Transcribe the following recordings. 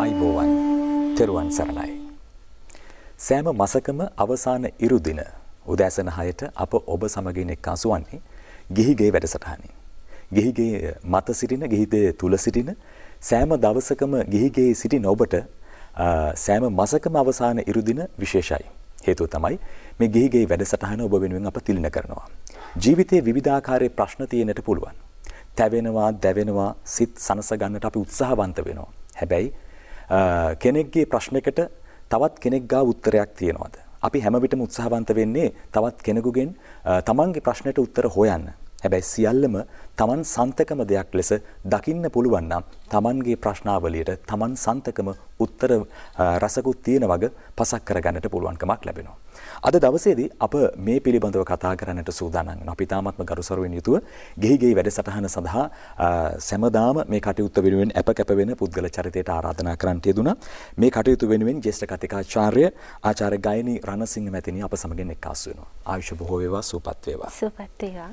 අයිබෝවන් තෙරුවන් සරණයි. සෑම මාසකම අවසාන ඉරු දින උදෑසන 6ට අප ඔබ සමගින් එක්කසු වන්නේ ගිහිගේ වැඩසටහනින්. ගිහිගේ මත සිටින ගිහිගේ තුල සිටින සෑම දවසකම ගිහිගේ සිටින ඔබට සෑම මාසකම අවසාන ඉරු දින විශේෂයි. හේතුව තමයි මේ ගිහිගේ වැඩසටහන ඔබ වෙනුවෙන් අප තිළින කරනවා. ජීවිතයේ විවිධාකාරයේ ප්‍රශ්න තියෙන්නට පුළුවන්. තැවෙනවා, දැවෙනවා, සිත් සනස ගන්නට අපි උත්සාහවන්ත වෙනවා. හැබැයි කෙනෙක්ගේ ප්‍රශ්නයකට තවත් කෙනෙක් ගාව උත්තරයක් තියනවාද? අපි හැම විටම උත්සාහවන්ත වෙන්නේ තවත් කෙනෙකුගෙන් තමන්ගේ ප්‍රශ්නයට උත්තර හොයන්න. හැබැයි සියල්ලම තමන් සන්තකම දෙයක් ලෙස දකින්න පුළුවන් නම් තමන්ගේ ප්‍රශ්නාවලියට තමන් සන්තකම උත්තර රසකුත් තියෙන වගේ පසක් කරගන්නට පුළුවන්කමක් ලැබෙනවා. අද දවසේදී අප මේ පිළිබඳව කතා කරන්නට සූදානම් වෙනවා. අපි තාමත්ම ගරුසරුවෙන් යුතුව ගෙහිගේ වැඩසටහන සඳහා සෑමදාම මේ කටයුත්ත වෙනුවෙන් අපකැප වෙන පුද්ගල චරිතයට ආරාධනා කරන්නට යෙදුණා. මේ කටයුතු වෙනුවෙන් ජ්‍යෙෂ්ඨ කතිකාචාර්ය ආචාර්ය ගායනී රණසිංහ මැතිණිය අප සමගින් එක්කාසු වෙනවා. ආයුෂ බොහෝ වේවා, සුවපත් වේවා. සුවපත් වේවා.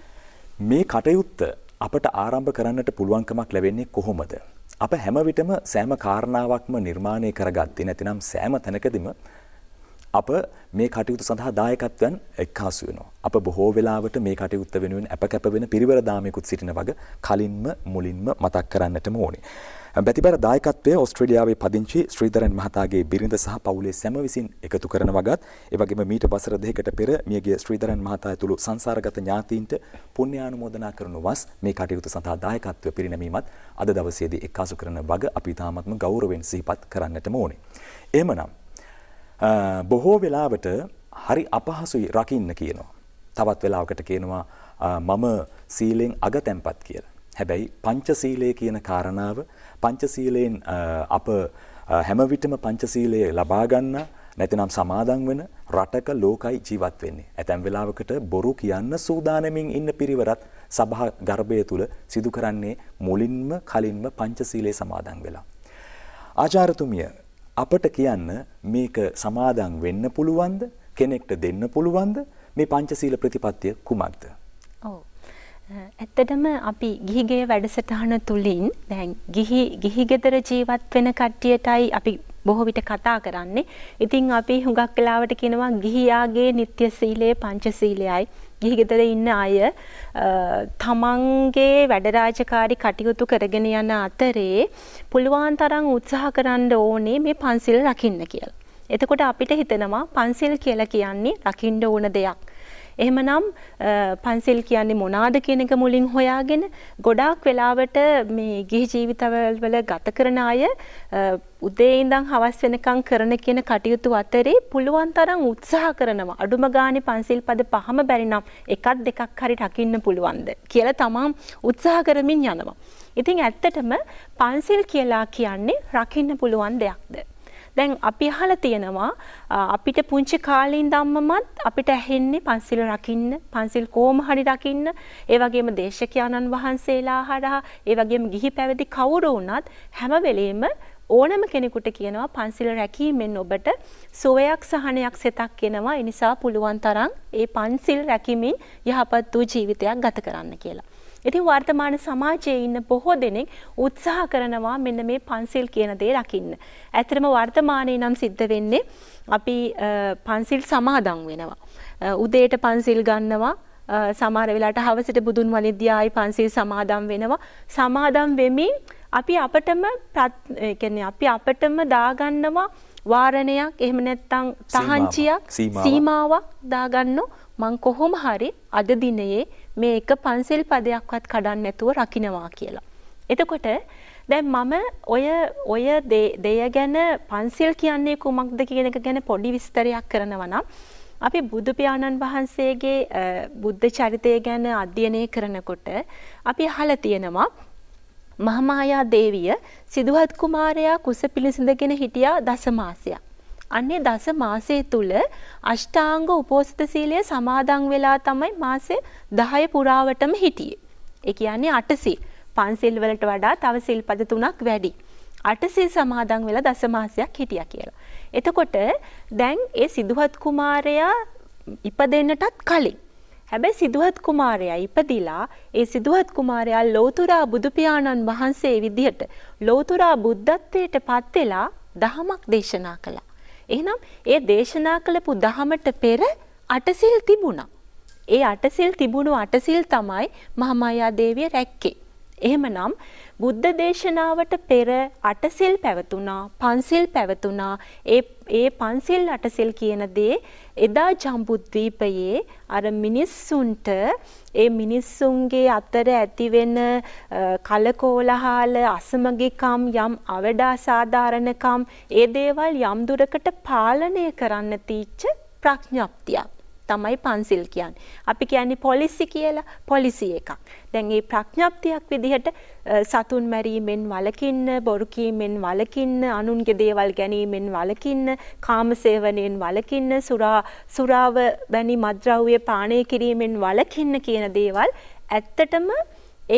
මේ කටයුත්ත අපට ආරම්භ කරන්නට පුළුවන්කමක් ලැබෙන්නේ කොහොමද? අප හැම විටම සෑම කාරණාවක්ම නිර්මාණය කරගත්තේ නැතිනම් සෑම තැනකදීම අප මේ කටයුතු සඳහා දායකත්වයන් එක්කාසු වෙනවා. අප බොහෝ වෙලාවට මේ කටයුත්ත වෙනුවෙන් අපකැප වෙන පිරිවර දාමයකුත් සිටින වගේ කලින්ම මුලින්ම මතක් කරන්නටම ඕනේ. බැතිබර දායකත්වය ඔස්ට්‍රේලියාවේ පදිංචි ශ්‍රීධරන් මහතාගේ බිරිඳ සහ පවුලේ සැම විසින් එකතු කරන වගත්, ඒ වගේම මීට වසර 2කට පෙර මියගිය ශ්‍රීධරන් මහතා ඇතුළු සංසාරගත ඥාතීන්ට පුණ්‍යානුමෝදනා කරනු වස් මේ කටයුතු සඳහා දායකත්වය පිරිනැමීමත් අද දවසේදී එක්කාසු කරන වග අපි තාමත්ම ගෞරවයෙන් සිහිපත් කරන්නටම ඕනේ. එහෙමනම් බොහෝ වෙලාවට හරි අපහසුයි රකින්න කියනවා. තවත් වෙලාවකට කියනවා මම සීලෙන් අගතැම්පත් කියලා. හැබැයි පංචශීලය කියන කාරණාව පංචශීලයෙන් අප හැම විටම පංචශීලය ලබා ගන්න නැතිනම් සමාදන් වෙන රටක ලෝකයි ජීවත් වෙන්නේ. ඇතැම් වෙලාවකට බොරු කියන්න සූදානමින් ඉන්න පිරිවරත් සභා ගර්භය තුල සිදු කරන්නේ මුලින්ම කලින්ම පංචශීලයේ සමාදන් වෙලා. ආචාර්යතුමිය අපට කියන්න මේක සමාදන් වෙන්න පුළුවන්ද? කෙනෙක්ට දෙන්න පුළුවන්ද? මේ පංචශීල ප්‍රතිපත්තිය කුමක්ද? ඔව්. ඇත්තටම අපි ගිහිගේ වැඩසටහන තුලින් දැන් ගිහිගෙදර ජීවත් වෙන කට්ටියටයි අපි බොහෝ විට කතා කරන්නේ. ඉතින් අපි හුඟක් වෙලාවට කියනවා ගිහියාගේ නිත්‍ය සීලය පංචශීලයයි. ගිහිගෙදර ඉන්න අය තමන්ගේ වැඩ රාජකාරී කටයුතු කරගෙන යන අතරේ පුළුවන් තරම් උත්සාහ කරන්න ඕනේ මේ පංචශීල රකින්න කියලා. එතකොට අපිට හිතෙනවා පංචශීල කියලා කියන්නේ රකින්න ඕන දෙයක්. එහෙමනම් පන්සිල් කියන්නේ මොනවාද කියන එක මුලින් හොයාගෙන ගොඩාක් වෙලාවට මේ ගිහි ජීවිතවල ගත කරන අය උදේ ඉඳන් හවස වෙනකම් කරන කියන කටයුතු අතරේ පුළුවන් තරම් උත්සාහ කරනවා. අඩුම ගානේ පන්සිල් පද 5ම බැරි නම් එකක් දෙකක් හරි රකින්න පුළුවන්ද කියලා තමන් උත්සාහ කරමින් යනවා. ඉතින් ඇත්තටම පන්සිල් කියලා කියන්නේ රකින්න පුළුවන් දෙයක්ද? දැන් අපි අහලා තියෙනවා අපිට පුංචි කාලේ ඉඳන්මමත් අපිට ඇහෙන්නේ පන්සිල් රකින්න, පන්සිල් කොහොම හරි රකින්න. ඒ වගේම දේශකයන්න් වහන්සේලා හරහා, ඒ වගේම ගිහි පැවිදි කවුරු වුණත් හැම වෙලෙම ඕනම කෙනෙකුට කියනවා පන්සිල් රැකීමෙන් ඔබට සුවයක් සහනයක් සෙතක් එනවා. ඒ නිසා පුළුවන් තරම් ඒ පන්සිල් රැකීමෙන් යහපත් වූ ජීවිතයක් ගත කරන්න කියලා. ඉතින් වර්තමාන සමාජයේ ඉන්න බොහෝ දෙනෙක් උත්සාහ කරනවා මෙන්න මේ පන්සිල් කියන දේ රකින්න. ඇත්තටම වර්තමානයේ නම් සිද්ධ වෙන්නේ අපි පන්සිල් සමාදන් වෙනවා. උදේට පන්සිල් ගන්නවා, සමහර වෙලාවට හවසට බුදුන් වහන්සේ ආයි පන්සිල් සමාදන් වෙනවා. සමාදන් වෙමින් අපි අපිටම දාගන්නවා වාරණයක්, එහෙම නැත්නම් තහංචියක්, සීමාවක් දාගන්නෝ මං කොහොම හරි අද දිනේ මේ එක පන්සිල් පදයක්වත් කඩන්න නැතුව රකින්නවා කියලා. එතකොට දැන් මම ඔය දෙය ගැන පන්සිල් කියන්නේ කුමක්ද කියන එක ගැන පොඩි විස්තරයක් කරනවා නම් අපි බුදු පියාණන් වහන්සේගේ බුද්ධ චරිතය ගැන අධ්‍යයනය කරනකොට අපි අහලා තියෙනවා මහමායා දේවිය සිදුහත් කුමාරයා කුස පිළිසිඳගෙන හිටියා දස මාසයක්. අන්නේ දස මාසයේ තුල අෂ්ටාංග උපෝසත සීලය සමාදන් වෙලා තමයි මාසේ 10 පුරාවටම හිටියේ. ඒ කියන්නේ 800. පන්සිල් වලට වඩා තව සිල්පද 3ක් වැඩි. 800 සමාදන් වෙලා දස මාසයක් හිටියා කියලා. එතකොට දැන් ඒ සිදුහත් කුමාරයා ඉපදෙන්නටත් කලින් හැබැයි සිදුහත් කුමාරයා ඉපදිලා ඒ සිදුහත් කුමාරයා ලෞතර බුදු පියාණන් වහන්සේ විදිහට ලෞතර බුද්ධත්වයට පත් වෙලා දහමක් දේශනා කළා. එහෙනම් ඒ දේශනා කළපු දහමට පෙර අටසිල් තිබුණා. ඒ අටසිල් තිබුණු අටසිල් තමයි මහමායා දේවිය රැක්කේ. එහෙමනම් බුද්ධ දේශනාවට පෙර අටසිල් පැවතුණා, පන්සිල් පැවතුණා. ඒ පන්සිල් අටසිල් කියන දේ එදා ජම්බුද්වීපයේ අර මිනිස්සුන්ට ඒ මිනිස්සුන්ගේ අතර ඇතිවෙන කලකෝලහල, අසමගිකම්, යම් අවඩා සාධාරණකම්, ඒ දේවල් යම් දුරකට පාලනය කරන්න තීච්ච ප්‍රඥාප්තියක් තමයි පන්සිල් කියන්නේ. අපි කියන්නේ පොලිසි කියලා, පොලිසි එකක්. දැන් මේ ප්‍රඥාප්තියක් විදිහට සතුන් මැරීමෙන් වළකින්න, බොරු කීමෙන් වළකින්න, අනුන්ගේ දේවල් ගැනීමෙන් වළකින්න, කාමසේවණයෙන් වළකින්න, සුරාව වැනි මද්ද්‍රව්‍ය පානය කිරීමෙන් වළකින්න කියන දේවල් ඇත්තටම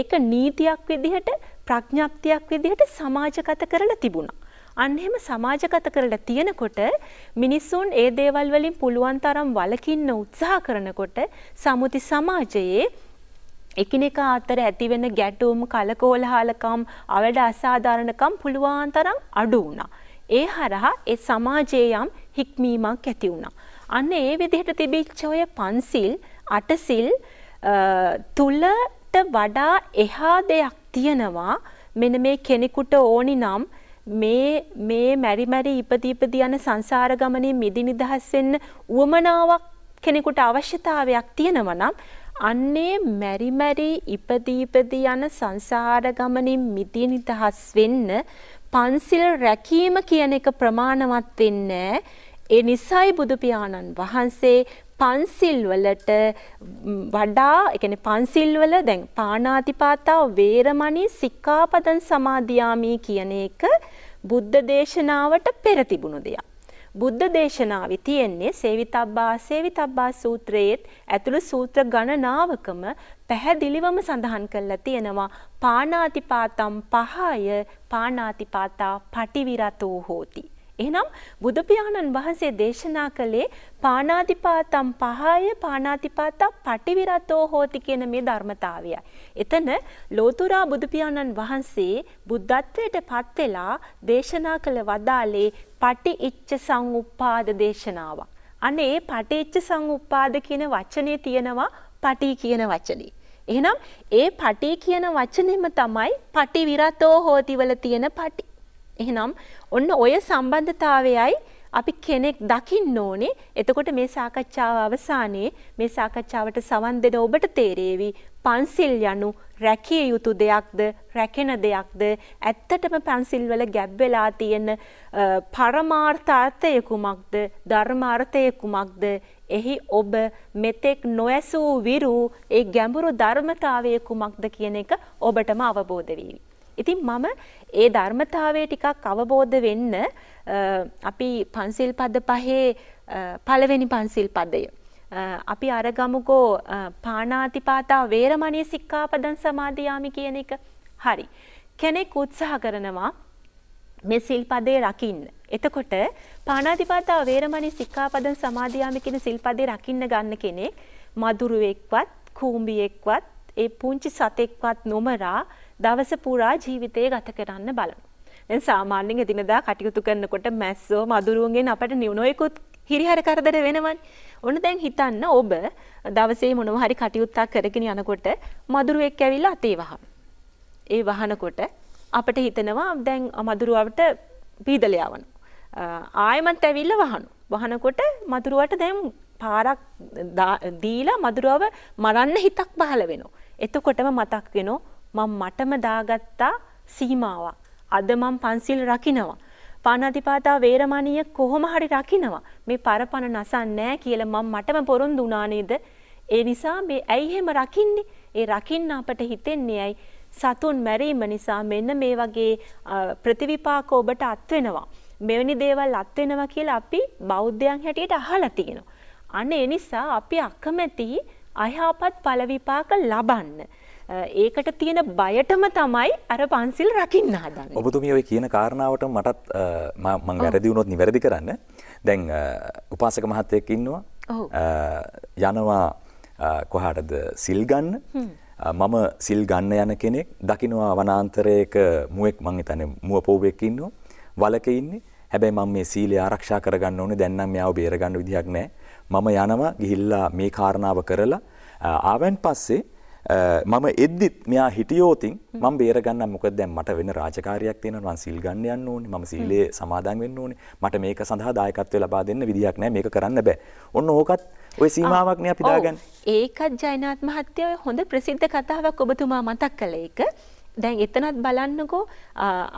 ඒක නීතියක් විදිහට, ප්‍රඥාප්තියක් විදිහට සමාජගත කරලා තිබුණා. අන්නේම සමාජගත කරලා තියෙනකොට මිනිසුන් ඒ දේවල් වලින් පුළුවන් තරම් වළකින්න උත්සාහ කරනකොට සමුති සමාජයේ එකිනෙකා අතර ඇතිවෙන ගැටුම්, කලකෝලහලකම්, අවඩ අසාධාරණකම් පුළුවන් තරම් අඩු වුණා. ඒ හරහා ඒ සමාජයේ යම් හික්මීමක් ඇති වුණා. අන්න ඒ විදිහට තිබිච්ච ඔය පන්සිල්, අටසිල් තුලට වඩා එහා දෙයක් තියෙනවා. මෙන්න මේ කෙනෙකුට ඕනි නම් මේ මැරි මැරි ඉපදී යන සංසාර ගමනේ මිදහස් වෙන්න උවමනාවක් කෙනෙකුට අවශ්‍යතාවයක් තියෙනවා නම් අන්නේ මැරි මැරි ඉපදී යන සංසාර ගමනේ මිදහස් වෙන්න පන්සිල් රැකීම කියන එක ප්‍රමාණවත් වෙන්නේ. ඒ නිසයි බුදු පියාණන් වහන්සේ පන්සිල් වලට වඩා, ඒ කියන්නේ පන්සිල් වල දැන් පාණාතිපාතා, වේරමණී, සික්ඛාපදං සමාදියාමි කියන එක බුද්ධ දේශනාවට පෙර තිබුණු දෙයක්. බුද්ධ දේශනාවේ තියෙන්නේ සේවිතබ්බා සේවිතබ්බා සූත්‍රයේත් ඇතුළු සූත්‍ර ගණනාවකම පැහැදිලිවම සඳහන් කරලා තියෙනවා පාණාතිපාතම් පහය පාණාතිපාතා පටිවිරතෝ හෝති. එහෙනම් බුදු පියාණන් වහන්සේ දේශනා කළේ පාණාතිපාතම් පහය පාණාතිපාතා පටිවිරතෝ හෝති කියන මේ ධර්මතාවයයි. එතන ලෝතර බුදු පියාණන් වහන්සේ බුද්ධත්වයට පත් වෙලා දේශනා කළ වදාලේ පටිච්ච සංඋප්පාද දේශනාව. අන්න ඒ පටිච්ච සංඋප්පාද කියන වචනේ තියෙනවා පටි කියන වචනේ. එහෙනම් ඒ පටි කියන වචනේම තමයි පටිවිරතෝ හෝති වල තියෙන පටි. එහෙනම් ඔන්න ඔය සම්බන්ධතාවයයි අපි කෙනෙක් දකින්න ඕනේ. එතකොට මේ සාකච්ඡාව අවසානයේ මේ සාකච්ඡාවට සවන් දෙන ඔබට තේරෙවි පන්සිල් යනු රැකිය යුතු දෙයක්ද, රැකෙන දෙයක්ද, ඇත්තටම පන්සිල් වල ගැබ් වෙලා තියෙන පරමාර්ථය කුමක්ද, ධර්මාර්ථය කුමක්ද, එහි ඔබ මෙතෙක් නොඇසූ විරු ඒ ගැඹුරු ධර්මතාවය කුමක්ද කියන එක ඔබටම අවබෝධ වේවි. ඉතින් මම ඒ ධර්මතාවය ටිකක් අවබෝධ වෙන්න අපි පන්සිල් පද පහේ පළවෙනි පන්සිල් පදය අපි අරගමුකෝ පාණාතිපාතා වේරමණී සික්ඛාපදං සමාදියාමි කියන එක. හරි. කෙනෙක් උත්සාහ කරනවා මේ සිල් පදේ රකින්න. එතකොට පාණාතිපාතා වේරමණී සික්ඛාපදං සමාදියාමි කියන සිල් පදේ රකින්න ගන්න කෙනෙක් මදුරුවෙක්වත්, කූඹියෙක්වත්, ඒ පුංචි සතෙක්වත් නොමරා දවස පුරා ජීවිතය ගත කරන්න බලමු. දැන් සාමාන්‍යයෙන් එදිනදා කටයුතු කරනකොට මැස්සෝ මදුරුවන්ගෙන් අපට නියුනොයිකුත් හිරිහැර කරදර වෙනවනේ. ඔන්න දැන් හිතන්න ඔබ දවසේ මොනවා හරි කටයුත්තක් කරගෙන යනකොට මදුරුවෙක් ඇවිල්ලා අතේ වහන. ඒ වහනකොට අපිට හිතනවා දැන් මදුරුවට පීදල යවන. ආයෙමත් ඇවිල්ලා වහනවා. වහනකොට මදුරුවට දැන් පාරක් දීලා මදුරුවව මරන්න හිතක් පහළ වෙනවා. එතකොටම මතක් වෙනවා මටම දාගත්තා සීමාවක්. අද මම පන්සිල් රකින්නවා. පාණාතිපාතා වේරමණීය කොහොම හරි රකින්නවා. මේ පරපණ නසන්නේ කියලා මම මටම පොරොන්දු වුණා නේද? ඒ නිසා මේ ඇයි එහෙම රකින්නේ? ඒ රකින්න අපට හිතෙන්නේ ඇයි? සතුන් මැරීම නිසා මෙන්න මේ වගේ ප්‍රතිවිපාක ඔබට අත් වෙනවා. මෙවැනි දේවල් අත් වෙනවා කියලා අපි බෞද්ධයන් හැටියට අහලා තියෙනවා. අනේ ඒ නිසා අපි අකමැති අයහපත් ඵල විපාක ලබන්න. ඒකට තියෙන බයටම තමයි අර පන්සිල් රකින්න හදන්නේ. ඔබතුමිය ඔය කියන කාරණාවට මටත් මම වැරදි වුණොත් නිවැරදි කරන්න. දැන් උපාසක මහත්තයෙක් ඉන්නවා. යනවා කොහාටද සිල් ගන්න. මම සිල් ගන්න යන කෙනෙක් දකින්නවා වනාන්තරයක මුවෙක්, මං හිතන්නේ මුව පොවෙක් ඉන්නවා. වලක ඉන්නේ. හැබැයි මම මේ සීලය ආරක්ෂා කරගන්න ඕනේ. දැන් නම් මෙයාව බේර ගන්න විදිහක් නැහැ. මම යනවා ගිහිල්ලා මේ කාරණාව කරලා ආවෙන් පස්සේ මම එද්දිත් මෙයා හිටියෝතින් මම බේර ගන්න. මොකද දැන් මට වෙන රාජකාරියක් තියෙනවා. මම සීල් ගන්න යන්න ඕනේ. මම සීලයේ සමාදන් වෙන්න ඕනේ. මට මේක සඳහා දායකත්වය ලබා දෙන්න විදිහක් නැහැ. මේක කරන්න බෑ. ඔන්න ඕකත් ඔය සීමාවක් නේ අපි දාගන්නේ. ඒකත් ජයනාත් මහත්තයා හොඳ ප්‍රසිද්ධ කතාවක් ඔබතුමා මතක් කළේ ඒක. දැන් එතනත් බලන්නකෝ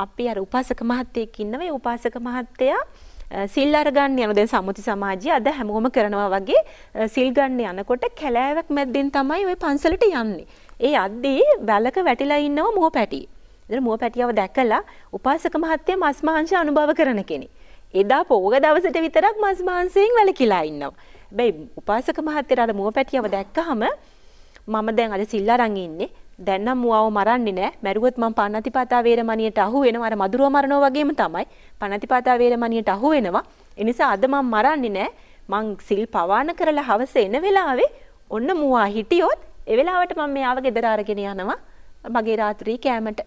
අපි අර උපාසක මහත්තයෙක් ඉන්නවා. ඒ උපාසක මහත්තයා සිල් අරගන්න යනවා. දැන් සම්මුති සමාජය අද හැමෝම කරනවා වගේ සිල් ගන්න යනකොට කැලෑවක් මැද්දෙන් තමයි ওই පන්සලට යන්නේ. ඒ අද්දී වැලක වැටිලා ඉන්නවා මුව පැටියෙක්. ඉතින් මුව පැටියව දැකලා උපාසක මහත්තයා මස් මාංශ අනුභව කරන කෙනෙක්. එදා පොග දවසට විතරක් මස් මාංශයෙන් වැලකිලා ඉන්නවා. හැබැයි උපාසක මහත්තයා අර මුව පැටියව දැක්කහම මම දැන් අද සිල් අරන් ඉන්නේ. දැන් නම් මුවව මරන්නේ නැහැ. මැරුවොත් මම පණතිපාතා වේරමණියට අහු වෙනවා. අර මදුරුව මරනවා වගේම තමයි පණතිපාතා වේරමණියට අහු වෙනවා. ඒ නිසා අද මම මරන්නේ නැහැ. මං සිල් පවාන කරලා හවස එන වෙලාවේ ඔන්න මුවා හිටියොත් ඒ වෙලාවට මම මෙයාව ගෙදර අරගෙන යනවා මගේ රාත්‍රී කෑමට.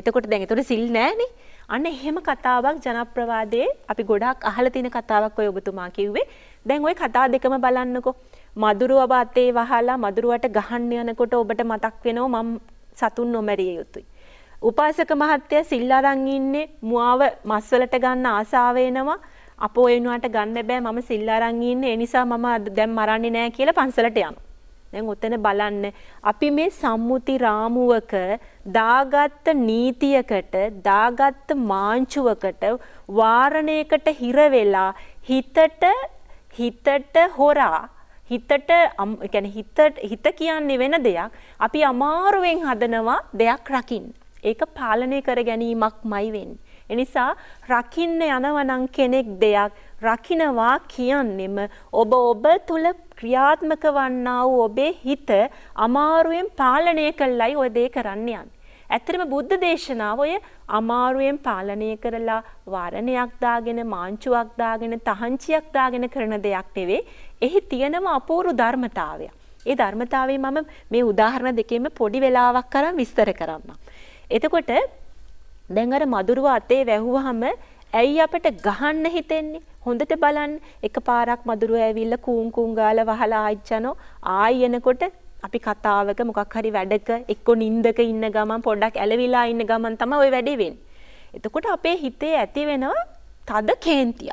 එතකොට දැන් ඒතර සිල් නැහනේ. අන්න එහෙම කතාවක් ජනප්‍රවාදයේ අපි ගොඩාක් අහලා තියෙන කතාවක් ඔය ඔබතුමා කිව්වේ. දැන් ওই කතා දෙකම බලන්නකෝ. මදුරුව බාතේ වහලා මදුරුවට ගහන්න යනකොට ඔබට මතක් වෙනවා මම සතුන් නොමැරිය යුතුයි. උපාසක මහත්තයා සිල් අරන් ඉන්නේ මුවාව මස්වලට ගන්න ආසාව එනවා. අපෝ ඒ වුණාට ගන්න බෑ මම සිල් අරන් ඉන්නේ. ඒ නිසා මම දැන් මරන්නේ නෑ කියලා පන්සලට යනවා. දැන් ඔතන බලන්න අපි මේ සම්මුති රාමුවක දාගත් නීතියකට දාගත් මාංචුවකට වාරණයකට හිර වෙලා හිතට හොරා හිත කියන්නේ වෙන දෙයක් අපි අමාරුවෙන් හදනවා දෙයක් රකින්න. ඒක පාලනය කර ගැනීමක්මයි වෙන්නේ. ඒ නිසා රකින්න යනවා නම් කෙනෙක් දෙයක් රකින්නවා කියන්නෙම ඔබ තුල ක්‍රියාත්මක වන්නා වූ ඔබේ හිත අමාරුවෙන් පාලනය කළයි ඔය දේ කරන්න යන්නේ. ඇත්තටම බුද්ධ දේශනාව ඔය අමාරුවෙන් පාලනය කරලා වාරණයක් දාගෙන මාංචුවක් දාගෙන තහංචියක් දාගෙන කරන දෙයක් නෙවෙයි. එහි තියෙනම අපූර්ව ධර්මතාවය. ඒ ධර්මතාවය මම මේ උදාහරණ දෙකෙම පොඩි වෙලාවක් අරන් විස්තර කරන්නම්. එතකොට දැන් අර මදුරුව අතේ වැහුවාම ඇයි අපිට ගහන්න හිතෙන්නේ? හොඳට බලන්න. එකපාරක් මදුරුව ඇවිල්ලා කූන් කූන් ගාලා වහලා ආච්චනෝ ආයි එනකොට අපි කතාවක මොකක් හරි වැඩක එක්ක නින්දක ඉන්න ගමන් පොඩ්ඩක් ඇලවිලා ඉන්න ගමන් තමයි ওই වැඩේ වෙන්නේ. එතකොට අපේ හිතේ ඇති වෙනවා තද කේන්තිය.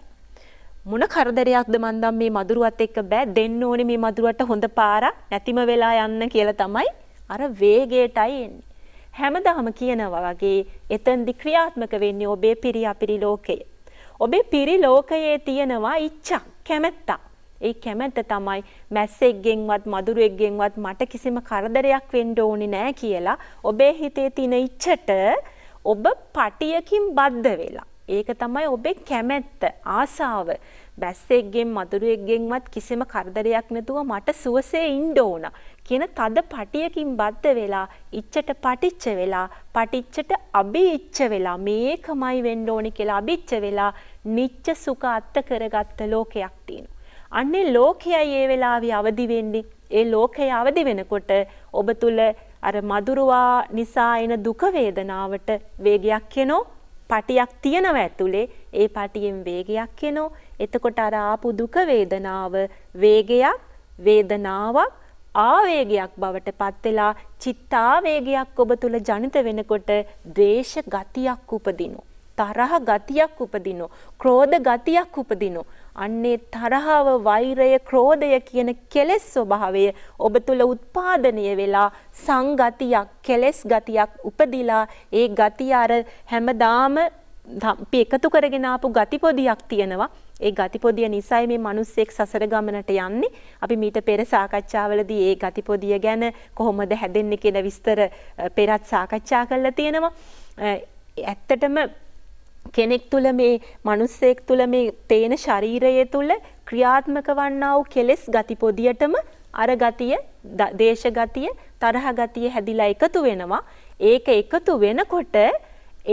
මොන කරදරයක්ද මන් දැන් මේ මදුරුවත් එක්ක බෑ දෙන්න ඕනේ මේ මදුරුවට හොඳ පාරක් නැතිම වෙලා යන්න කියලා තමයි අර වේගයටයි එන්නේ. හැමදාම කියනවා වගේ එතෙන්දි ක්‍රියාත්මක වෙන්නේ ඔබේ පිරි අපිරි ලෝකය. ඔබේ පිරි ලෝකයේ තියෙනවා ඉච්ඡා කැමැත්ත. ඒ කැමැත්ත තමයි මැස්සෙක්ගෙන්වත් මදුරුවෙක්ගෙන්වත් මට කිසිම කරදරයක් වෙන්න ඕනේ නෑ කියලා ඔබේ හිතේ තියෙන ඉච්ඡට ඔබ පටියකින් බද්ධ වෙලා. ඒක තමයි ඔබේ කැමැත්ත ආසාව. මැස්සෙක්ගෙන් මදුරුවෙක්ගෙන්වත් කිසිම කරදරයක් නැතුව මට සුවසේ ඉන්න ඕන කියන තද පටියකින් බද්ධ වෙලා ඉච්ඡට පටිච්ච වෙලා පටිච්චට අභිච්ච වෙලා මේකමයි වෙන්න ඕනේ කියලා අභිච්ච වෙලා නිච්ච සුඛ අත්ත කරගත්ත ලෝකයක් තියෙනවා. අන්නේ ලෝකයයි ඒ වෙලාවේ අවදි වෙන්නේ. ඒ ලෝකයේ අවදි වෙනකොට ඔබ තුල අර මදුරුවා නිසා එන දුක වේදනාවට වේගයක් එනෝ. පටියක් තියෙනවා ඇතුලේ. ඒ පටියෙන් වේගයක් එනෝ. එතකොට අර ආපු දුක වේදනාව වේගයක් වේදනාවක් ආවේගයක් බවට පත් වෙලා චිත්තාවේගයක් ඔබ තුල ජනිත වෙනකොට ද්වේෂ ගතියක් උපදිනු. තරහ ගතියක් උපදිනු. ක්‍රෝධ ගතියක් උපදිනු. අන්නේ තරහව වෛරය ක්‍රෝධය කියන කෙලෙස් ස්වභාවය ඔබ තුල උත්පාදනය වෙලා සංගතියක් කෙලෙස් ගතියක් උපදිලා ඒ ගතිය අර හැමදාම අපි එකතු කරගෙන ආපු ගති පොදියක් තියෙනවා. ඒ ගතිපොදිය නිසයි මේ මිනිස්සෙක් සසර ගමනට යන්නේ. අපි මීට පෙර සාකච්ඡාවලදී ඒ ගතිපොදිය ගැන කොහොමද හැදෙන්නේ කියලා විස්තර පෙරත් සාකච්ඡා කරලා තියෙනවා. ඇත්තටම කෙනෙක් තුල මේ මිනිස්සෙක් තුල මේ පේන ශරීරය තුල ක්‍රියාත්මක වන්නා වූ කෙලෙස් ගතිපොදියටම අර ගතිය, දේශ ගතිය, තරහ ගතිය හැදිලා එකතු වෙනවා. ඒක එකතු වෙනකොට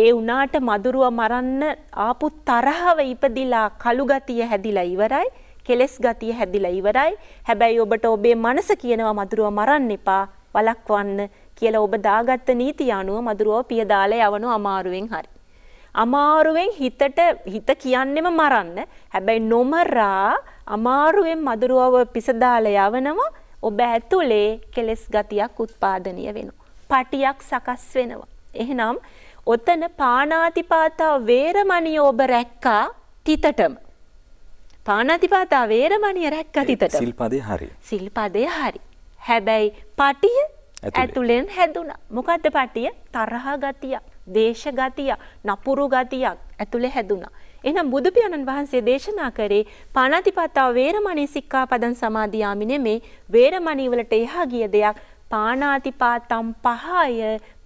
ඒ උනාට මදුරුව මරන්න ආපු තරහව ඉපදිලා කළු ගතිය හැදිලා ඉවරයි. කෙලස් ගතිය හැදිලා ඉවරයි. හැබැයි ඔබට ඔබේ මනස කියනවා මදුරුව මරන්න එපා වළක්වන්න කියලා ඔබ දාගත්ත නීතිය අනුව මදුරුව පිය දාලා යවනු අමාරුවෙන් හරි. අමාරුවෙන් හිත කියන්නෙම මරන්න. හැබැයි නොමරා අමාරුවෙන් මදුරුවව පිසදාලා යවනවා. ඔබ ඇතුලේ කෙලස් ගතියක් උත්පාදනය වෙනවා. පටියක් සකස් වෙනවා. එහෙනම් ඔතන පාණාතිපාතා වේරමණී ඔබ රැක්කා තිතටම. පාණාතිපාතා වේරමණී රැක්කා තිතටම. සිල්පදේ හරි. සිල්පදේ හරි. හැබැයි පටිය ඇතුලෙන් හැදුනා. මොකද්ද පටිය? තරහ ගතිය, දේශ ගතිය, නපුරු ගතියක් ඇතුලේ හැදුනා. එහෙනම් බුදු පියාණන් වහන්සේ දේශනා කරේ පාණාතිපාතා වේරමණී සික්ඛාපදං සමාදියාමි නෙමේ වේරමණී වලට එහා ගිය දෙයක්. පාණාතිපාතම් පහය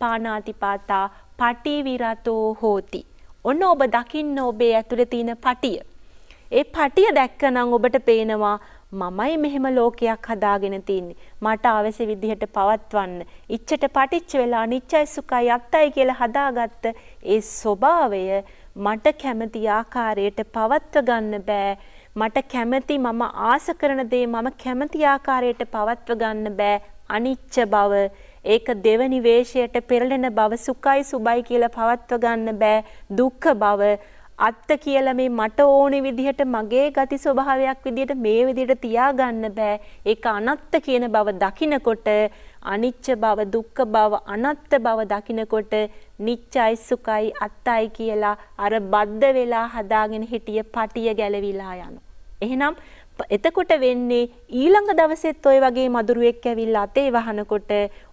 පාණාතිපාතා පටි විරතෝ හෝති. ඔන්න ඔබ දකින්න ඔබේ ඇතුලේ තියෙන පටිය. ඒ පටිය දැක්කනම් ඔබට පේනවා මමයි මෙහෙම ලෝකයක් හදාගෙන තින්නේ. මට අවශ්‍ය විදිහට පවත්වන්න. ඉච්ඡට පටිච්ච වෙලා නිච්චයි සුඛයි අත්තයි කියලා හදාගත්ත ඒ ස්වභාවය මට කැමති ආකාරයට පවත්ව ගන්න බෑ. මට කැමති මම ආස කරන දේ මම කැමති ආකාරයට පවත්ව ගන්න බෑ. අනිච්ච බව ඒක දෙවනි වේශයට පෙරලෙන බව සුඛයි සුබයි කියලා පවත්ව ගන්න බෑ. දුක්ඛ බව අත්ත කියලා මේ මට ඕනේ විදිහට මගේ ගති ස්වභාවයක් විදිහට මේ විදිහට තියා ගන්න බෑ. ඒක අනත්ත කියන බව දකිනකොට අනිච්ච බව දුක්ඛ බව අනත්ත බව දකිනකොට නිච්චයි සුඛයි අත්තයි කියලා අර බද්ධ වෙලා හදාගෙන හිටිය පටිය ගැලවිලා යනවා. එහෙනම් එතකොට වෙන්නේ ඊළඟ දවසෙත් ඔය වගේ මදුරුවෙක් ඇවිල්ලා අතේ වහනකොට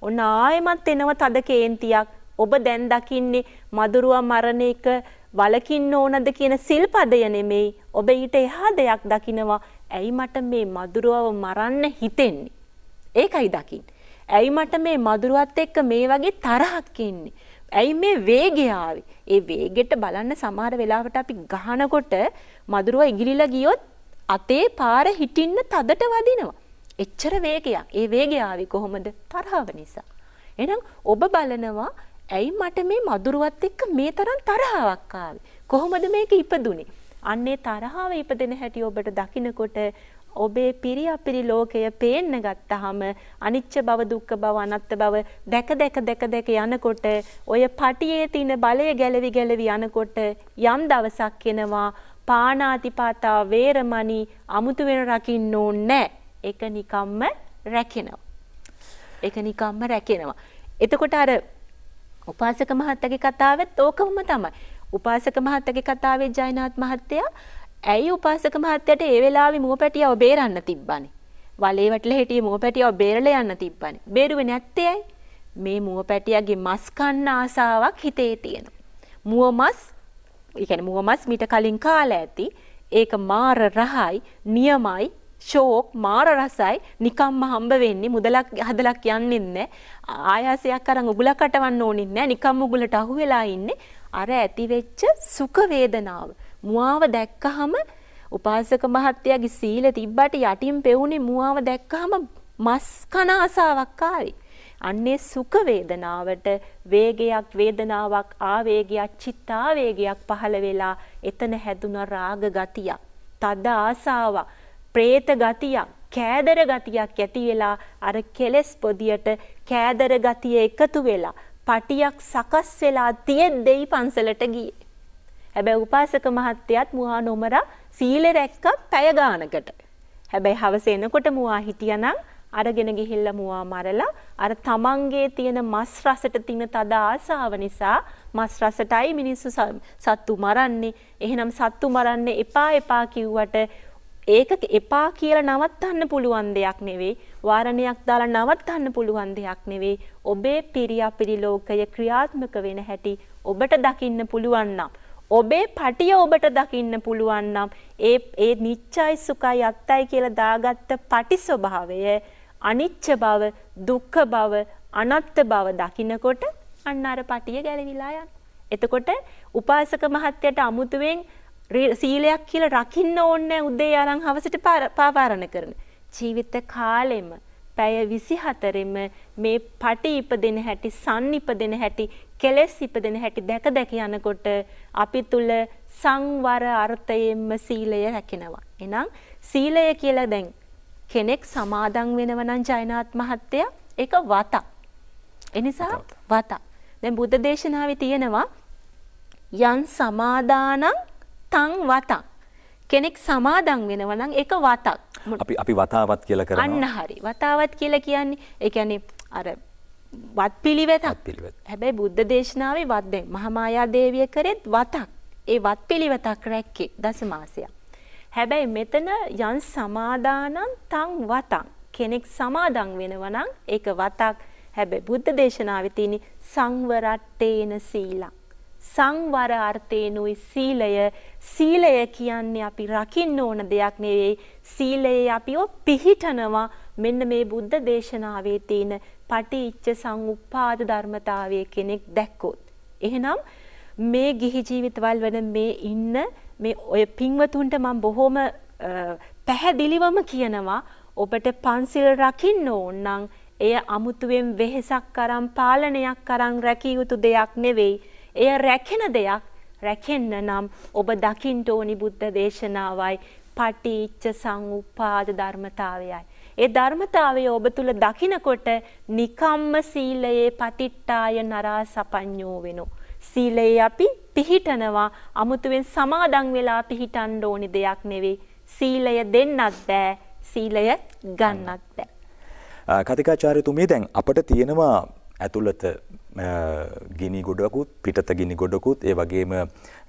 ඔන්න ආයෙමත් එනව තද කේන්තියක්. ඔබ දැන් දකින්නේ මදුරුවා මරණ එක වලකින්න ඕනද කියන සිල්පදය නෙමෙයි. ඔබ ඊට එහා දෙයක් දකිනවා. ඇයි මට මේ මදුරුවව මරන්න හිතෙන්නේ? ඒකයි දකින්නේ. ඇයි මට මේ මදුරුවත් එක්ක මේ වගේ තරහක් ඉන්නේ? ඇයි මේ වේගය ආවේ? ඒ වේගෙට බලන්න සමහර වෙලාවට අපි ගහනකොට මදුරුවා ඉගිලිලා ගියොත් අතේ පාර හිටින්න තදට වදිනවා. එච්චර වේගයක්. ඒ වේගය ආවේ කොහොමද? තරහව නිසා. එහෙනම් ඔබ බලනවා ඇයි මට මේ මදුරුවත් එක්ක මේ තරම් තරහාවක් ආවේ? කොහොමද මේක ඉපදුනේ? අන්නේ තරහව ඉපදෙන හැටි ඔබට දකිනකොට ඔබේ පිරියපිරි ලෝකය පේන්න ගත්තාම අනිච්ච බව දුක්ඛ බව අනාත්ත බව දැක දැක යනකොට ඔය පටියේ තියෙන බලය ගැලවි යනකොට යම් දවසක් එනවා පාණාතිපාතා වේරමණී අමුතු වෙන රකින්න ඕනේ. ඒක නිකම්ම රැකෙනවා. එතකොට අර උපාසක මහත්තයාගේ කතාවෙත් ඕකම තමයි. උපාසක මහත්තයාගේ කතාවේ ජයනාත් මහත්තයා ඇයි උපාසක මහත්තයාට ඒ වෙලාවේ මුවපැටියව බේරන්න තිබ්බනේ. වලේ වැටලා හිටියේ මුවපැටියව බේරලා යන්න තිබ්බනේ. බේරුවේ නැත්තේ ඇයි? මේ මුවපැටියාගේ මස් කන්න ආසාවක් හිතේ තියෙනවා. මුවමස් මුවමස් මීට කලින් කාලා ඇති. ඒක මාර රහයි, නියමයි, ෂෝක් මාර රසයි. නිකම්ම හම්බ වෙන්නේ මුදලක් හදලක් යන්නේ නැහැ. ආයාසයක් අරන් උගුලක් අටවන්න ඕනේ නැහැ. නිකම්ම උගුලට අහු වෙලා ඉන්නේ. අර ඇති වෙච්ච සුඛ වේදනාව. මුවාව දැක්කහම උපාසක මහත්තයාගේ සීල තිබ්බට යටින් පෙවුනේ මුවාව දැක්කහම මස් කන ආසාවක් ආවේ. අන්නේ සුඛ වේදනාවට වේගයක් වේදනාවක් ආවේගයක් චිත්තාවේගයක් පහළ වෙලා එතන හැදුන රාග ගතියක් තද ආසාවක් ප්‍රේත ගතියක් කෑදර ගතියක් ඇති වෙලා අර කෙලස් පොදියට කෑදර ගතිය එකතු වෙලා පටියක් සකස් වෙලා තියෙද්දී පන්සලට ගියේ. හැබැයි උපාසක මහත්තයාත් මුවා නොමරා සීල රැක්කා පැය ගානකට. හැබැයි හවස එනකොට මුවා හිටියානම් අරගෙන ගිහිල්ලා මුවා මරලා අර තමන්ගේ තියෙන මස් රසට තියෙන තද ආසාව නිසා මස් රසටයි මිනිස්සු සත්තු මරන්නේ. එහෙනම් සත්තු මරන්න එපා එපා කිව්වට ඒක එපා කියලා නවත්තන්න පුළුවන් දෙයක් නෙවෙයි. වාරණයක් දාලා නවත්තන්න පුළුවන් දෙයක් නෙවෙයි. ඔබේ පිරියපිරි ලෝකය ක්‍රියාත්මක වෙන හැටි ඔබට දකින්න පුළුවන් නම් ඔබේ පටිය ඔබට දකින්න පුළුවන් නම් ඒ නිච්චයි සුඛයි අත්තයි කියලා දාගත්ත පටි ස්වභාවය අනිච්ච බව දුක්ඛ බව අනාත්ත බව දකිනකොට අන්න අර පටිය ගැලවිලා යන. එතකොට උපාසක මහත්තයාට අමුතුවෙන් සීලයක් කියලා රකින්න ඕනේ උදේ ආරං හවසට පාවාරණ කරන. ජීවිත කාලෙම පැය 24ෙම මේ පටි ඉපදෙන හැටි සන්නිපදෙන හැටි කෙලස් ඉපදෙන හැටි දැක යනකොට අපි තුල සංවර අර්ථයෙන්ම සීලය රැකෙනවා. එහෙනම් සීලය කියලා දැන් කෙනෙක් සමාදන් වෙනව නම් ජයනාත් මහත්තයා ඒක වතක්. එනිසා වතක්. දැන් බුද්ධ දේශනාවේ තියෙනවා යන් සමාදානං තං වතං. කෙනෙක් සමාදන් වෙනවා නම් ඒක වතක්. අපි වතාවත් කියලා කරනවා. අන්න හරි. වතාවත් කියලා කියන්නේ ඒ කියන්නේ අර වත් පිළිවෙතක්. හැබැයි බුද්ධ දේශනාවේ වත් දැන් මහමායා දේවිය කරෙත් වතක්. ඒ වත් පිළිවෙතක් රැක්කේ දසමාසය. හැබැයි මෙතන යන් සමාදානං තං වතං. කෙනෙක් සමාදන් වෙනවා නම් ඒක වතක්. හැබැයි බුද්ධ දේශනාවේ තියෙන සංවරට්ඨේන සීලං. සංවර අර්ථේනුයි සීලය. සීලය කියන්නේ අපි රකින්න ඕන දෙයක් නෙවෙයි. සීලයේ අපිව පිහිටනවා. මෙන්න මේ බුද්ධ දේශනාවේ තියෙන පටිච්ච සංඋප්පාද ධර්මතාවය කෙනෙක් දැක්කොත්. එහෙනම් මේ ගිහි ජීවිතවල වෙන මේ ඉන්න මේ ඔය පින්වතුන්ට මම බොහොම පැහැදිලිවම කියනවා ඔබට පන්සිල් රකින්න ඕන නම් එය අමුතුවෙන් වෙහෙසක් කරන් පාලනයක් කරන් රැකිය යුතු දෙයක් නෙවෙයි. එය රැකෙන දෙයක්. රැකෙන්න නම් ඔබ දකින්න ඕනි බුද්ධ දේශනාවයි පටිච්ච සංඋප්පාද ධර්මතාවයයි. ඒ ධර්මතාවය ඔබ තුල දකිනකොට නිකම්ම සීලයේ පතිට්ඨාය නරා සපඤ්ඤෝ වෙනෝ. සීලයේ අපි පිහිටනවා. අමුතුවෙන් සමාදන් වෙලා පිහිටන්න ඕනි දෙයක් නෙවෙයි. සීලය දෙන්නත් බෑ. සීලය ගන්නත් බෑ. කතිකාචාර්යතුමී දැන් අපට තියෙනවා ඇතුළත ගිනි ගොඩකුත් පිටත ගිනි ගොඩකුත් ඒ වගේම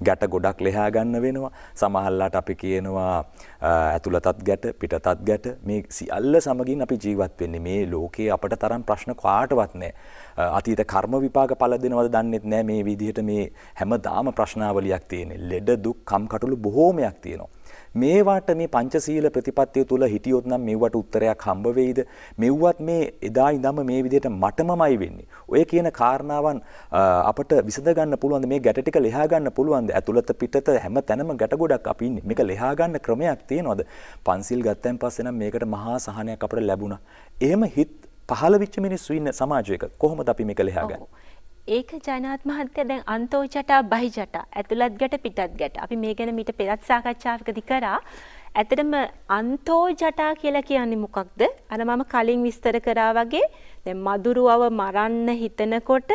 ගැට ගොඩක් ලෙහා ගන්න වෙනවා. සමහරලාට අපි කියනවා ඇතුළතත් ගැට පිටතත් ගැට. මේ සියල්ල සමගින් අපි ජීවත් වෙන්නේ. මේ ලෝකේ අපට තරම් ප්‍රශ්න කාටවත් නැහැ. අතීත කර්ම විපාක පළ දෙනවද දන්නෙත් නැහැ. මේ විදිහට මේ හැමදාම ප්‍රශ්නාවලියක් තියෙන්නේ. ලෙඩ දුක් කම් කටුළු බොහෝමයක් තියෙනවා. මේවාට මේ පංචශීල ප්‍රතිපත්තිය තුල හිටියොත් නම් මෙව්වට උත්තරයක් හම්බ වෙයිද? මෙව්වත් මේ එදා ඉඳන්ම මේ විදිහට මටමමයි වෙන්නේ. ඔය කියන කාරණාවන් අපට විසඳ ගන්න පුළුවන්ද? මේ ගැට ටික ලෙහා ගන්න පුළුවන්ද? ඇතුළත පිටත හැම තැනම ගැට ගොඩක් අපි ඉන්නේ. මේක ලෙහා ගන්න ක්‍රමයක් තියෙනවද? පන්සිල් ගත්තන් පස්සේ නම් මේකට මහා සහනයක් අපට ලැබුණා. එහෙම හිත පහළ වෙච්ච මිනිස්සු ඉන්න සමාජයක කොහොමද අපි මේක ලෙහා ගන්නේ? ඒක ජයනාත් මහත්තයා දැන් අන්තෝ ජටා බහි ජටා ඇතුළත් ගැට පිටත් ගැට අපි මේ ගැන මීට පෙරත් සාකච්ඡාවකදී කරා. ඇත්තටම අන්තෝ ජටා කියලා කියන්නේ මොකක්ද? අර මම කලින් විස්තර කරා වගේ දැන් මදුරුවව මරන්න හිතනකොට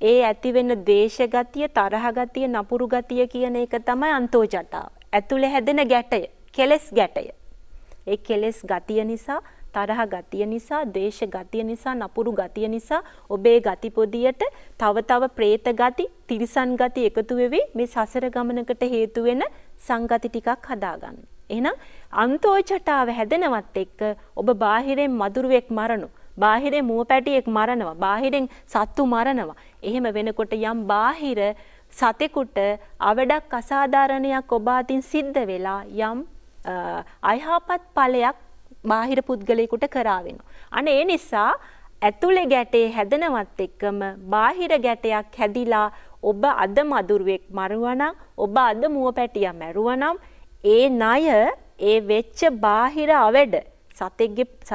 ඒ ඇති වෙන දේශගතිය, තරහ ගතිය, නපුරු ගතිය කියන එක තමයි අන්තෝ ජටාව. ඇතුළේ හැදෙන ගැටය, කෙලස් ගැටය. ඒ කෙලස් ගතිය නිසා තරහ ගතිය නිසා, දේශ ගතිය නිසා, නපුරු ගතිය නිසා ඔබේ ගති පොදියට තව තව പ്രേත ගති, තිරිසන් ගති එකතු වෙවි මේ සසර ගමනකට හේතු වෙන සංගති ටිකක් හදාගන්න. එහෙනම් අන්තෝචටාව හැදෙනවත් එක්ක ඔබ බාහිරෙන් මදුරුවෙක් මරනවා, බාහිරෙන් මුවපැටියෙක් මරනවා, බාහිරෙන් සත්තු මරනවා. එහෙම වෙනකොට යම් බාහිර සතෙකුට අවඩක් අසාධාරණයක් ඔබ අතින් සිද්ධ වෙලා යම් අයහපත් ඵලයක් බාහිර පුද්ගලයෙකුට කරාවෙනවා. අනේ ඒ නිසා ඇතුලේ ගැටේ හැදෙනවත් එක්කම බාහිර ගැටයක් හැදිලා ඔබ අද මදුරුවෙක් මරුවා නම්, ඔබ අද මුවපැටියා මරුවා නම් ඒ ණය ඒ වෙච්ච බාහිර අවඩ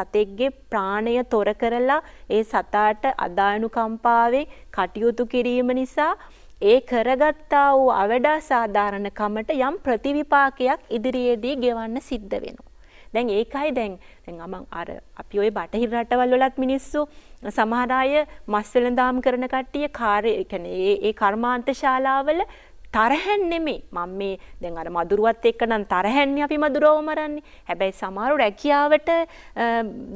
සතෙක්ගේ ප්‍රාණය තොර කරලා ඒ සතාට අදානුකම්පාවෙන් කටයුතු කිරීම නිසා ඒ කරගත්තා වූ අවඩා සාධාරණකමට යම් ප්‍රතිවිපාකයක් ඉදිරියේදී ගෙවන්න සිද්ධ වෙනවා. දැන් ඒකයි දැන් අමං අර අපි ওই බටහිර රටවල් වලත් මිනිස්සු සමහර අය මස් වෙළඳාම් කරන කට්ටිය කාර්ය ඒ කියන්නේ ඒ කර්මාන්ත ශාලාවල තරහෙන් නෙමෙයි. මම මේ දැන් අර මදුරුවත් එක්ක නම් තරහෙන්නේ අපි මදුරව මරන්නේ. හැබැයි සමහරු රැකියාවට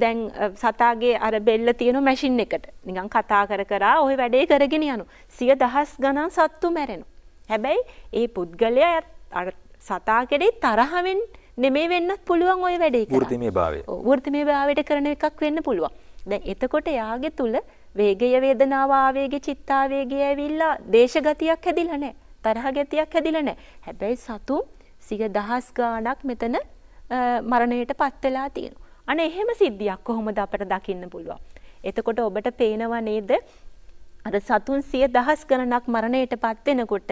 දැන් සතාගේ අර බෙල්ල තියෙන මැෂින් එකට නිකන් කතා කර ওই වැඩේ කරගෙන යනවා. සිය දහස් ගණන් සත්තු මැරෙනවා. හැබැයි ඒ පුද්ගලයා අර සතා කෙරේ තරහෙන් නෙමෙයි වෙන්නත් පුළුවන් ওই වැඩේ කරා. වෘත්තිමය භාවයට කරන එකක් වෙන්න පුළුවන්. දැන් එතකොට යාගේ තුල වේගය, වේදනාව, ආවේගය, චිත්තාවේගය ඇවිල්ලා දේශගතියක් හැදිලා නැහැ. තරහ ගතියක් හැදිලා නැහැ. හැබැයි සතු සිය දහස් ගාණක් මෙතන මරණයටපත් වෙලා තියෙනවා. අනේ එහෙම සිද්ධියක් කොහොමද අපට දකින්න පුළුවන්? එතකොට ඔබට පේනව නේද? අර සතුන් සිය දහස් ගණනක් මරණයටපත් වෙනකොට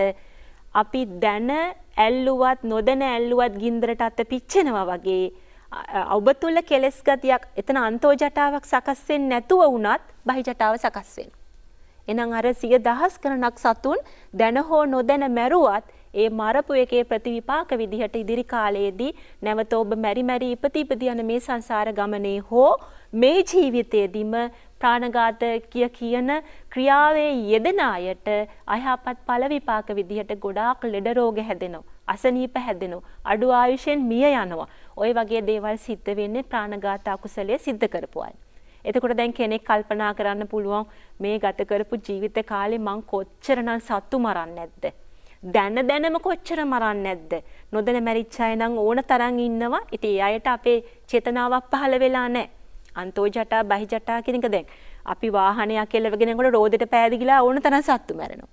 අපි දැන ඇල්ලුවත් නොදැන ඇල්ලුවත් ගින්දරට අත පිච්චෙනවා වගේ ඔබ තුල කෙලස් ගතියක්. එතන අන්තෝ ජටාවක් සකස් වෙන්නේ නැතුව වුණත් බහි ජටාව සකස් වෙනවා. එහෙනම් අර සිය දහස් ගණනක් සතුන් දැන හෝ නොදැන මැරුවත් ඒ මරපු එකේ ප්‍රතිවිපාක විදිහට ඉදිරි කාලයේදී නැවත ඔබ මැරි මැරි ඉපදී යන මේ සංසාර ගමනේ හෝ මේ ජීවිතයේදීම ප්‍රාණඝාත කියන ක්‍රියාවේ යෙදෙන අයට අයහපත් ඵල විපාක විදිහට ගොඩාක් ලෙඩ රෝග හැදෙනවා, අසනීප හැදෙනවා, අඩු ආයුෂෙන් මිය යනවා. ওই වගේ දේවල් සිද්ධ වෙන්නේ ප්‍රාණඝාත අකුසලයේ සිද්ධ කරපුවායි. එතකොට දැන් කෙනෙක් කල්පනා කරන්න පුළුවන් මේ ගත කරපු ජීවිත කාලේ මං කොච්චරනම් සතු මරන්නේ නැද්ද? දැනම කොච්චර මරන්නේ නැද්ද? නොදැන මැරිච්ච අය නම් ඕන තරම් ඉන්නවා. ඉතින් ඒ අයට අපේ චේතනාවක් පහළ වෙලා නැහැ. අන්තෝ ජටා බහි ජටා කියන එක දැන් අපි වාහනයක් එල්ලවගෙන යනකොට රෝදෙට පෑදිලා ඕන තරම් සතු මැරෙනවා.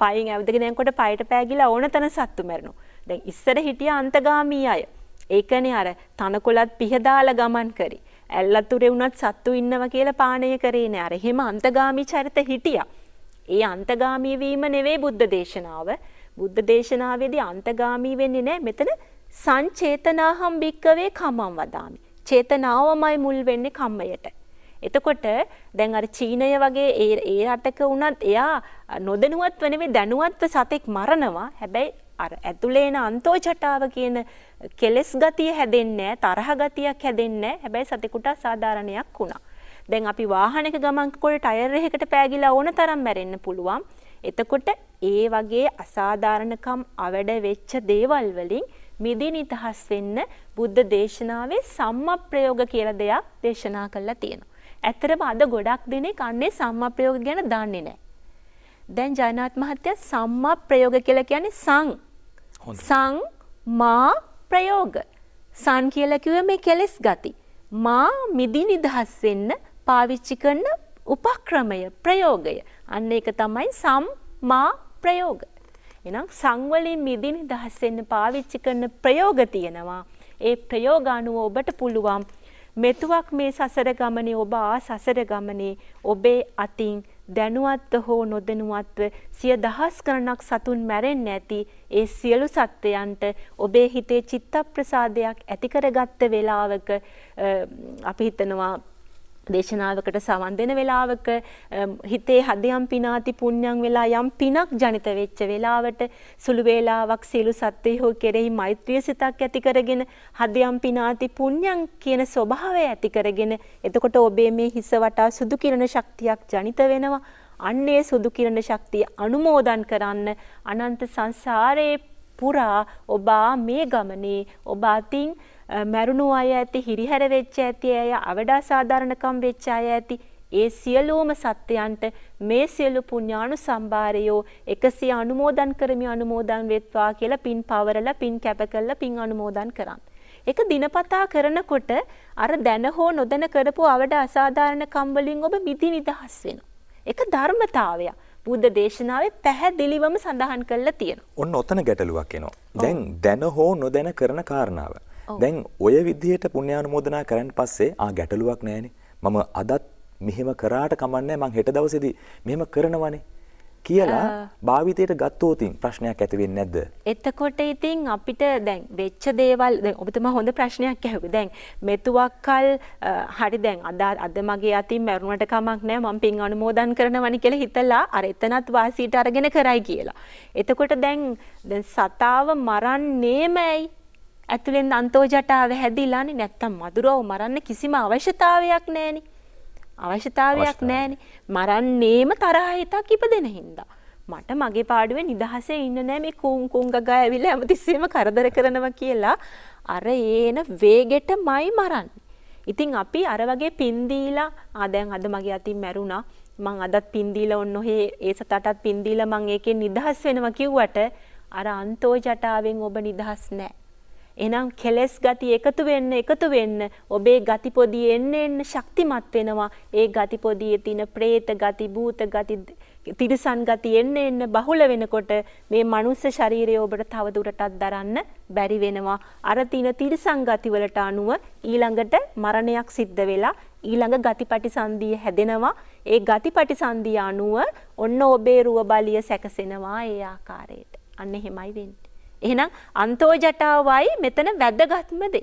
පයින් ඇවිදගෙන යනකොට පයට පෑගිලා ඕන තරම් සතු මැරෙනවා. දැන් ඉස්සර හිටියා අන්තගාමී අය. ඒකනේ අර තනකොළත් පිහදාලා ගමන් කරේ. ඇල්ලතුරේ වුණත් සත්තු ඉන්නවා කියලා පාණය කරේ නෑ. අර එහෙම අන්තගාමී චරිත හිටියා. ඒ අන්තගාමී වීම නෙවෙයි බුද්ධ දේශනාව. බුද්ධ දේශනාවේදී අන්තගාමී වෙන්නේ නෑ. මෙතන සංචේතනාහම් භික්කවේ කම්මං වදාමි. චේතනාවමයි මුල් වෙන්නේ කම්මයට. එතකොට දැන් අර චීනය වගේ ඒ රටක වුණත් එයා නොදැනුවත්ව නෙවෙයි දැනුවත්ව සතෙක් මරනවා. හැබැයි අර ඇතුලේ යන අන්තෝ ජටාව කියන කෙලස් ගතිය හැදෙන්නේ නැහැ, තරහ ගතියක් හැදෙන්නේ නැහැ. හැබැයි සතෙකුට සාධාරණයක් වුණා. දැන් අපි වාහනයක ගමන් කරනකොට ටයර් එකකට පෑගිලා ඕන තරම් මැරෙන්න පුළුවන්. එතකොට ඒ වගේ අසාධාරණකම් අවඩ වෙච්ච දේවල් වලින් මිදී නිදහස් වෙන්න බුද්ධ දේශනාවේ සම්මාප්‍රයෝග කියලා දෙයක් දේශනා කරලා තියෙනවා. ඇත්තටම අද ගොඩක් දෙනෙක් අන්නේ සම්මාප්‍රයෝග ගැන දන්නේ නැහැ. දැන් ජයනාත් මහත්තයා සම්මාප්‍රයෝග කියලා කියන්නේ සං සං මා ප්‍රයෝග. සං කියලා කිව්වේ මේ කෙලස් ගති. මා මිදී නිදහස් වෙන්න පාවිච්චි කරන උපක්‍රමය ප්‍රයෝගය. අන්න ඒක තමයි සම්මා ප්‍රයෝග. එහෙනම් සං වලින් මිදී නිදහස් වෙන්න පාවිච්චි කරන ප්‍රයෝග තියෙනවා. ඒ ප්‍රයෝග අනුව ඔබට පුළුවන් මෙතුවක් මේ සසර ගමනේ ඔබ සසර ගමනේ ඔබේ අතින් දැනුවත්ව හෝ නොදැනුවත්ව සිය දහස් ගණනක් සතුන් මැරෙන්නේ නැති ඒ සියලු සත්වයන්ට ඔබේ හිතේ චිත්ත ප්‍රසාදයක් ඇති කරගත්ත වෙලාවක අපි හිතනවා දේශනාවකට සවන් දෙන වෙලාවක හිතේ හදයන් පිනාති පුණ්‍යං වෙලා යම් පිනක් ජනිත වෙච්ච වෙලාවට සුළු වේලාවක් සියලු සත්වයෝ කෙරෙහි මෛත්‍රිය සිතක් ඇති කරගෙන හදයන් පිනාති පුණ්‍යං කියන ස්වභාවය ඇති කරගෙන එතකොට ඔබේ මේ හිස වටා සුදු කිරණ ශක්තියක් ජනිත වෙනවා. අන්නේ සුදු කිරණ ශක්තිය අනුමෝදන් කරන්න අනන්ත සංසාරේ පුරා ඔබ මේ ගමනේ ඔබ අතින් මැරුණු අය ඇති, හිරිහැර වෙච්ච ඇති අය, අවඩා සාධාරණකම් වෙච්ච අය ඇති ඒ සියලුම සත්‍යයන්ට මේ සියලු පුණ්‍යානු සම්භාරයෝ එකසේ අනුමෝදන් කරමි. අනුමෝදන් වෙත්වා කියලා පින් පවරලා පින් කැප කරලා පින් අනුමෝදන් කරන්න. ඒක දිනපතා කරනකොට අර දැන හෝ නොදැන කරපු අවඩා අසාධාරණකම් වලින් ඔබ මිදී නිදහස් වෙනවා. ඒක ධර්මතාවයක්. බුද්ධ දේශනාවේ පැහැදිලිවම සඳහන් කරලා තියෙනවා. ඔන්න ඔතන ගැටලුවක් එනවා. දැන් දැන හෝ නොදැන කරන කාරණාව. දැන් ඔය විදිහට පුණ්‍යානුමෝදනා කරන් පස්සේ ගැටලුවක් නැහැනේ. මම අදත් මෙහෙම කරාට කමන්නේ නැහැ, මං හෙට දවසේදී මෙහෙම කරනවානේ කියලා භාවිතයට ගත්තොත් ප්‍රශ්නයක් ඇති වෙන්නේ නැද්ද? එතකොට ඉතින් අපිට දැන් වෙච්ච දේවල් දැන් ඔබතුම හොඳ ප්‍රශ්නයක් ඇහුවේ. දැන් මෙතුවක්කල් හරි දැන් අද මගේ අතින් මැරුණට කමක් නැහැ, මං පින් අනුමෝදන් කරනවානි කියලා හිතලා අර එතනත් වාසීට අරගෙන කරයි කියලා. එතකොට දැන් සතාව මරන්නේම ඇයි? ඇතුලෙන් අන්තෝ ජටාව හැදිලානේ. නැත්තම් මදුරව මරන්න කිසිම අවශ්‍යතාවයක් නැහෙනේ. අවශ්‍යතාවයක් නැහෙනේ. මරන්නේම තරහ හිතක් ඉපදෙන හින්දා. මට මගේ පාඩුවේ නිදහසේ ඉන්න නෑ මේ කුං කුං ගගා ඇවිල්ලා හැමතිස්සෙම කරදර කරනවා කියලා අර ඒන වේගෙටමයි මරන්නේ. ඉතින් අපි අර වගේ පින් දීලා දැන් අද මගේ අතින් මැරුණා, මං අදත් පින් දීලා ඔන්න ඔහේ ඒ සතටත් පින් දීලා මං ඒකෙන් නිදහස් වෙනවා කිව්වට අර අන්තෝ ජටාවෙන් ඔබ නිදහස් නෑ. එහෙනම් කෙලස් ගති එකතු වෙන්න ඔබේ ගති පොදිය එන්න ශක්තිමත් වෙනවා. ඒ ගති පොදියේ තියෙන പ്രേත ගති, භූත ගති, තිරිසන් ගති එන්න බහුල වෙනකොට මේ මනුෂ්‍ය ශරීරය ඔබට තව දුරටත් දරන්න බැරි වෙනවා. අර තින තිරිසන් ගති වලට අනුව ඊළඟට මරණයක් සිද්ධ වෙලා ඊළඟ ගතිපටිසන්ධිය හැදෙනවා. ඒ ගතිපටිසන්ධිය අනුව ඔන්න ඔබේ රුව බලිය සැකසෙනවා ඒ ආකාරයට. අන්න එහෙමයි වෙන්නේ. එහෙනම් අන්තෝ ජටාවයි මෙතන වැදගත්ම දේ.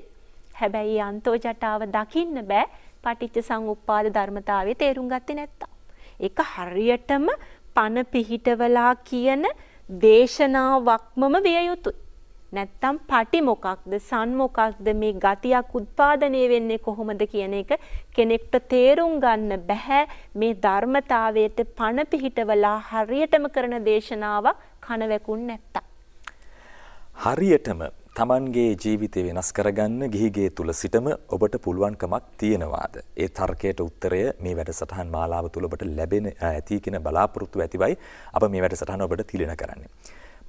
හැබැයි අන්තෝ ජටාව දකින්න බෑ පටිච්ච සමුප්පාද ධර්මතාවයේ තේරුම් ගත්තේ නැත්තම්. ඒක හරියටම පන පිහිටවලා කියන දේශනාවක්මම විය යුතුයි. නැත්තම් පටි මොකක්ද සන් මොකක්ද මේ ගතියක් උත්පාදනය වෙන්නේ කොහොමද කියන එක කෙනෙක්ට තේරුම් ගන්න බෑ මේ ධර්මතාවයට පණ පිහිටවලා හරියටම කරන දේශනාවක් කනවැකුන් නැත්තම් හරියටම Tamange ජීවිතේ වෙනස් කරගන්න ගිහිගේ තුල සිටම ඔබට පුළුවන්කමක් තියෙනවාද ඒ තර්කයට උත්තරය මේ වැඩසටහන් මාලාව තුල ඔබට ලැබෙන ඇති කියන බලාපොරොත්තු ඇතිවයි අප මේ වැඩසටහන ඔබට තිලන කරන්නේ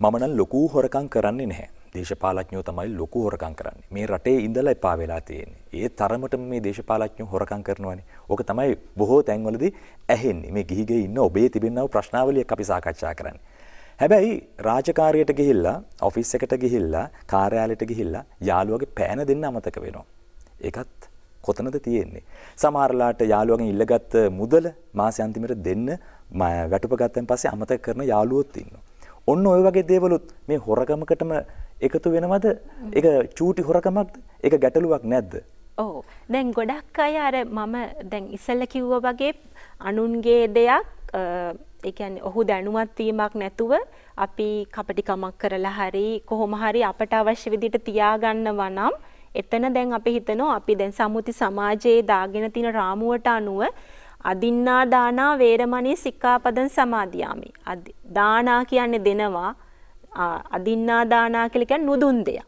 මම නම් ලොකු හොරකම් කරන්නේ නැහැ දේශපාලඥයෝ තමයි ලොකු හොරකම් කරන්නේ. මේ රටේ ඉඳලා එපා වෙලා තියෙන්නේ. ඒ තරමටම මේ දේශපාලඥයෝ හොරකම් කරනවානේ. ඕක තමයි බොහෝ තැන්වලදී ඇහෙන්නේ. මේ ගිහිගෙ ඉන්න ඔබේ තිබෙනව ප්‍රශ්නාවලියක් අපි සාකච්ඡා කරන්නේ. හැබැයි රාජකාරියට ගිහිල්ලා, ඔෆිස් එකට ගිහිල්ලා, කාර්යාලයට ගිහිල්ලා යාළුවගේ පෑන දෙන්න අමතක වෙනවා. ඒකත් කොතනද තියෙන්නේ? සමහරලාට යාළුවගෙන් ඉල්ලගත්ත මුදල මාසෙ අන්තිමට දෙන්න වැටුප ගත්තන් පස්සේ අමතක කරන යාළුවෝත් ඉන්නවා. ඔන්න ඔය වගේ දේවලුත් මේ හොරකමකටම එකතු වෙනවද ඒක චූටි හොරකමක්ද ඒක ගැටලුවක් නැද්ද ඔව් දැන් ගොඩක් අය අර මම දැන් ඉස්සෙල්ලා කිව්වා වගේ අනුන්ගේ දෙයක් ඒ කියන්නේ ඔහු දැනුවත් වීමක් නැතුව අපි කපටිකමක් කරලා හරි කොහොම හරි අපට අවශ්‍ය විදිහට තියාගන්නවා නම් එතන දැන් අපි හිතනවා අපි දැන් සම්මුති සමාජයේ දාගෙන තියෙන රාමුවට අනුව අදින්නා දානා වේරමණී සික්ඛාපදං සමාදියාමි දානා කියන්නේ දෙනවා අදින්නා දානා කියලා කියන්නේ නුදුන් දෙයක්.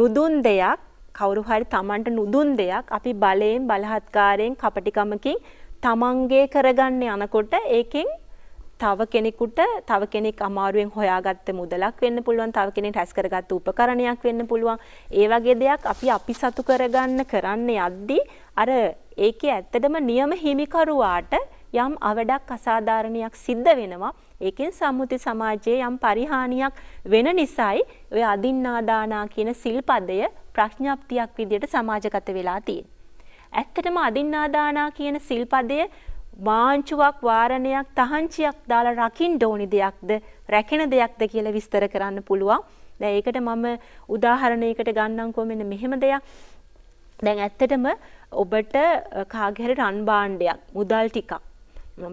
නුදුන් දෙයක් කවුරු හරි Tamanට නුදුන් දෙයක් අපි බලයෙන් බලහත්කාරයෙන් කපටිකමකින් Tamanගේ කරගන්න යනකොට ඒකෙන් තව කෙනෙක් අමාරුවෙන් හොයාගත්ත මුදලක් වෙන්න පුළුවන් තව කෙනෙක් රැස් කරගත්ත උපකරණයක් වෙන්න පුළුවන්. ඒ වගේ දෙයක් අපි සතු කරගන්න කරන්න යද්දී අර ඒකේ ඇත්තටම නියම හිමිකරුවාට යම් අවඩක් අසාධාරණයක් සිද්ධ වෙනවා ඒකෙන් සම්මුති සමාජයේ යම් පරිහානියක් වෙන නිසායි ඔය අදින්නා දානා කියන සිල්පදය ප්‍රඥාප්තියක් විදිහට සමාජගත වෙලා තියෙන්නේ. ඇත්තටම අදින්නා දානා කියන සිල්පදය වාංචුවක් වාරණයක් තහංචියක් දාලා රකින්න ඕනි දෙයක්ද රැකෙන දෙයක්ද කියලා විස්තර කරන්න පුළුවන්. දැන් ඒකට මම උදාහරණයකට ගන්නම්කෝ මෙන්න මෙහෙම දෙයක්. දැන් ඇත්තටම ඔබට කාගේ හරි රන් භාණ්ඩයක් මුදල් ටිකක්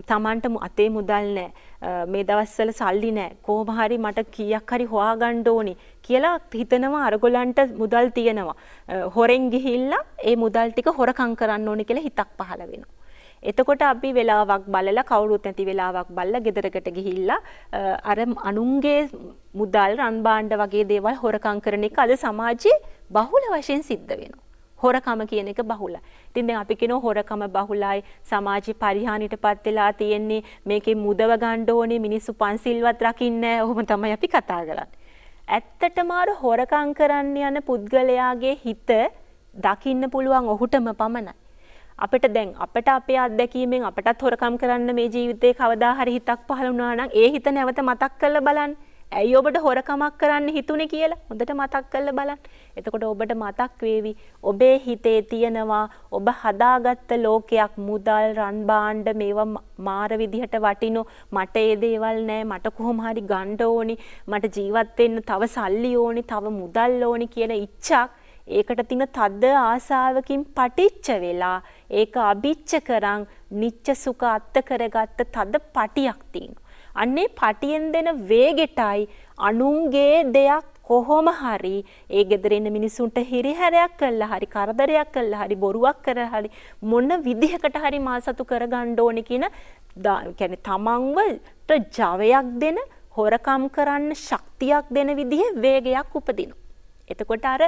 තමන්ට අතේ මුදල් නැහැ මේ දවස්වල සල්ලි නැහැ කොහොම හරි මට කීයක් හරි හොයාගන්න ඕනි කියලා හිතනවා අරගොල්ලන්ට මුදල් තියෙනවා හොරෙන් ගිහිල්ලා ඒ මුදල් ටික හොරකම් කරන්න ඕනි කියලා හිතක් පහළ වෙනවා එතකොට අපි වෙලාවක් බලලා කවුරුත් නැති වෙලාවක් බලලා ගෙදරකට ගිහිල්ලා අර අනුන්ගේ මුදල් රන් භාණ්ඩ වගේ දේවල් හොරකම් කරන එක අද සමාජයේ බහුල වශයෙන් සිද්ධ වෙනවා හොරකම කියන එක බහුලයි. ඉතින් දැන් අපි කියනවා හොරකම බහුලයි සමාජ පරිහානියටපත් වෙලා තියෙන්නේ මේකේ මුදව ගන්න ඕනේ මිනිස්සු පන්සිල්වත් රකින්නේ නැහැ. ඔහොම තමයි අපි කතා කරන්නේ. ඇත්තටම අර හොරකම් කරන්න යන පුද්ගලයාගේ හිත දකින්න පුළුවන් ඔහුටම පමණයි. අපිට දැන් අපිට අපේ අත්දැකීමෙන් අපිටත් හොරකම් කරන්න මේ ජීවිතේ කවදා හරි හිතක් පහළ වුණා නම් ඒ හිත නැවත මතක් කරලා බලන්න. ඇයි ඔබට හොරකමක් කරන්න හිතුනේ කියලා හොඳට මතක් කරලා බලන්න. එතකොට ඔබට මතක් වේවි ඔබේ හිතේ තියෙනවා ඔබ හදාගත්ත ලෝකයක් මුදල් රන් භාණ්ඩ මේවා මාර විදිහට වටිනෝ මට ඒ දේවල් නැහැ මට කොහොම හරි ගන්න ඕනි මට ජීවත් වෙන්න තව සල්ලි ඕනි තව මුදල් ඕනි කියන ඉච්ඡාවක් ඒකට තියෙන තද ආසාවකින් පටිච්ච වෙලා ඒක අභිච්ඡ කරන් නිච්ච සුඛ අත්ත කරගත්ත තද පටියක් තියෙනවා. අන්නේ පටියෙන් දෙන වේගෙටයි අනුන්ගේ දෙයක් කොහොම හරි ඒ ගෙදර ඉන්න මිනිසුන්ට හිරිහැරයක් කළා හරි කරදරයක් කළා හරි බොරුවක් කරලා හරි මොන විදිහකට හරි මාසතු කරගන්න ඕනේ කියන يعني තමන්වට ජවයක් දෙන හොරකම් කරන්න ශක්තියක් දෙන විදිහේ වේගයක් උපදිනවා. එතකොට අර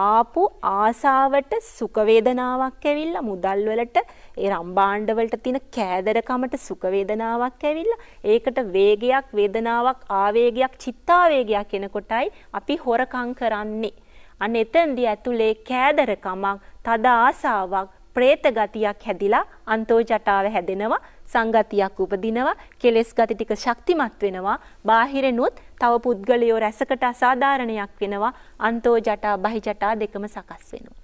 ආපු ආසාවට සුඛ වේදනාවක් ඇවිල්ලා මුදල් වලට ඒ රම්බාණ්ඩ වලට තියෙන කෑදරකමට සුඛ වේදනාවක් ඇවිල්ලා ඒකට වේගයක් වේදනාවක් ආවේගයක් චිත්තාවේගයක් එනකොටයි අපි හොරකම් කරන්නේ. අන්න එතෙන්දී ඇතුලේ කෑදරකමක් තද ආසාවක් ප්‍රේත ගතියක් හැදිලා අන්තෝ ජටාව හැදෙනවා සංගතියක් උපදිනවා කෙලෙස් ගති ටික ශක්තිමත් වෙනවා බාහිරෙනුත් තව පුද්ගලයෝ රැසකට අසාධාරණයක් වෙනවා අන්තෝ ජටා බහි ජටා දෙකම සකස් වෙනවා.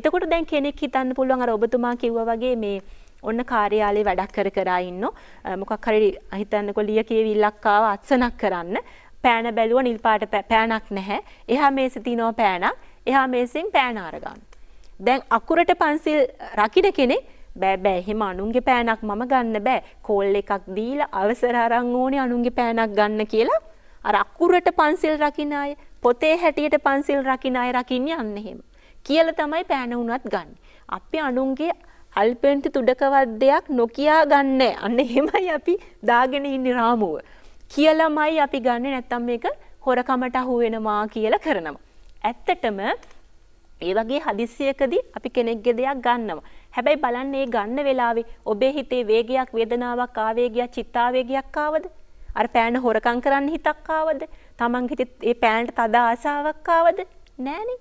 එතකොට දැන් කෙනෙක් හිතන්න පුළුවන් අර ඔබතුමා කිව්වා වගේ මේ ඔන්න කාර්යාලේ වැඩක් කර කර ඉන්නෝ මොකක් හරි හිතන්නකො ලිය කියවිල්ලක් ආව අත්සනක් කරන්න පෑන බැලුවා නිල් පාට පෑනක් නැහැ එහා මේසෙ තිනව පෑනක් එහා මේසෙන් පෑන අරගන්න. දැන් අකුරට පන්සිල් රකින්න කෙනෙක් බෑ බෑ එහෙම අනුන්ගේ පෑනක් මම ගන්න බෑ කෝල් එකක් දීලා අවසර අරන් ඕනේ අනුන්ගේ පෑනක් ගන්න කියලා අර අකුරට පන්සිල් රකින්න අය පොතේ හැටියට පන්සිල් රකින්න අය රකින්න යන්නේ එහෙම කියලා තමයි පෑන වුණත් ගන්න. අපි අනුන්ගේ අල්පෙන්ට තුඩකවද්දයක් නොකියා ගන්න. අන්න එහෙමයි අපි දාගෙන ඉන්නේ රාමුව. කියලාමයි අපි ගන්න නැත්තම් මේක හොරකමට අහු වෙනවා කියලා කරනවා. ඇත්තටම ඒ වගේ හදිස්සියකදී අපි කෙනෙක්ගේ දෙයක් ගන්නවා. හැබැයි බලන්න මේ ගන්න වෙලාවේ ඔබේ හිතේ වේගයක්, වේදනාවක්, ආවේගයක්, චිත්තාවේගයක් ආවද? අර පෑන හොරකම් කරන්න හිතක් ආවද? තමන්ගේ හිතේ මේ පෑනට තද ආසාවක් ආවද? නෑනේ.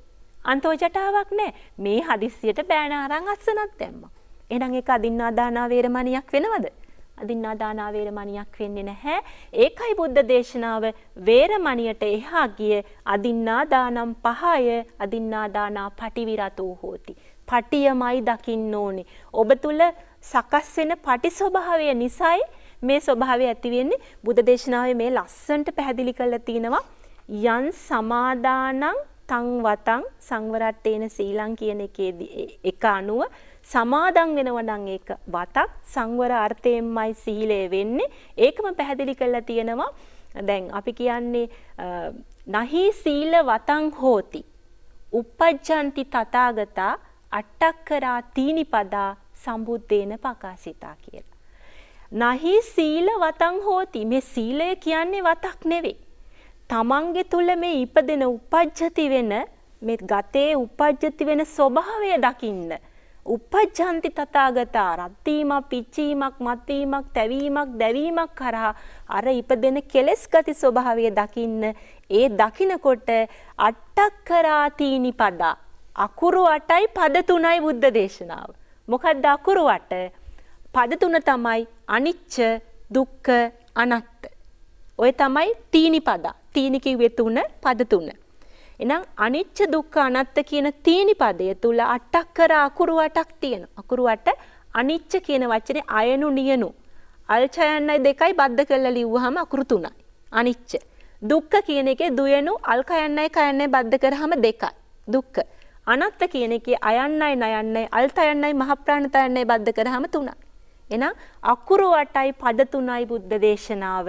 අන්තෝ ජටාවක් නෑ. මේ හදිස්සියට බෑන අරන් අස්සනක් දැම්මා. එහෙනම් ඒක අදින්නා දාන වේරමණියක් වෙනවද? අදින්නා දාන වේරමණියක් වෙන්නේ නැහැ. ඒකයි බුද්ධ දේශනාව වේරමණියට එහා ගිය අදින්නා දානම් පහය අදින්නා දානා පටිවිරතෝ හෝති. පටියමයි දකින්න ඕනේ. ඔබ තුල සකස් වෙන පටි ස්වභාවය නිසායි මේ ස්වභාවය ඇති වෙන්නේ. බුද්ධ දේශනාවේ මේ ලස්සනට පැහැදිලි කරලා තිනවා යන් සමාදානං තං වතං සංවරට්ඨේන සීලං කියන එකේදී එක අනුව සමාදන් වෙනවා නම් ඒක වතක් සංවර අර්ථයෙන්මයි සීලය වෙන්නේ. ඒකම පැහැදිලි කරලා තිනවා. දැන් අපි කියන්නේ නහි සීල වතං හෝති uppajjanti tathagata අට්ඨක්කරා තීනිපදා සම්බුද්දේන පකාසිතා කියලා. නහි සීල වතං හෝති මේ සීලය කියන්නේ වතක් නෙවෙයි. තමන්ගේ තුල මේ ඉපදෙන උපජ්ජති වෙන මේ ගතේ උපජ්ජති වෙන ස්වභාවය දකින්න. උපජ්ජන්ති තථාගතා රත්ීම පිච්චීමක් මත්වීමක් තැවීමක් දැවීමක් කරා අර ඉපදෙන කෙලෙස් ගති ස්වභාවය දකින්න. ඒ දකිනකොට අට්ඨක්කරා තීනිපදා අකුරු 8යි පද 3යි බුද්ධ දේශනාව. මොකක්ද අකුරු 8? පද තුන තමයි අනිච්ච දුක්ඛ අනාත්ත. ඔය තමයි තීනි පද. තීනි කිව්වේ තුන පද තුන. එහෙනම් අනිච්ච දුක්ඛ අනාත්ත කියන තීනි පදය තුල අටක්කර අකුරු 8ක් තියෙනවා. අකුරු 8 අනිච්ච කියන වචනේ අයනු නියනු අල්චයන්යි දෙකයි බද්ධ කරලා ලිව්වහම අකුරු 3යි. අනිච්ච. දුක්ඛ කියන එකේ දුයනු අල්කයන්යි කයන්යි බද්ධ කරාම දෙකයි. දුක්ඛ. අනාත්ත කියන එකේ අයන්නයි නයන්නයි අල්තයන්යි මහප්‍රාණතයන්යි බද්ධ කරාම 3යි. එහෙනම් අකුරු 8යි පද 3යි බුද්ධ දේශනාව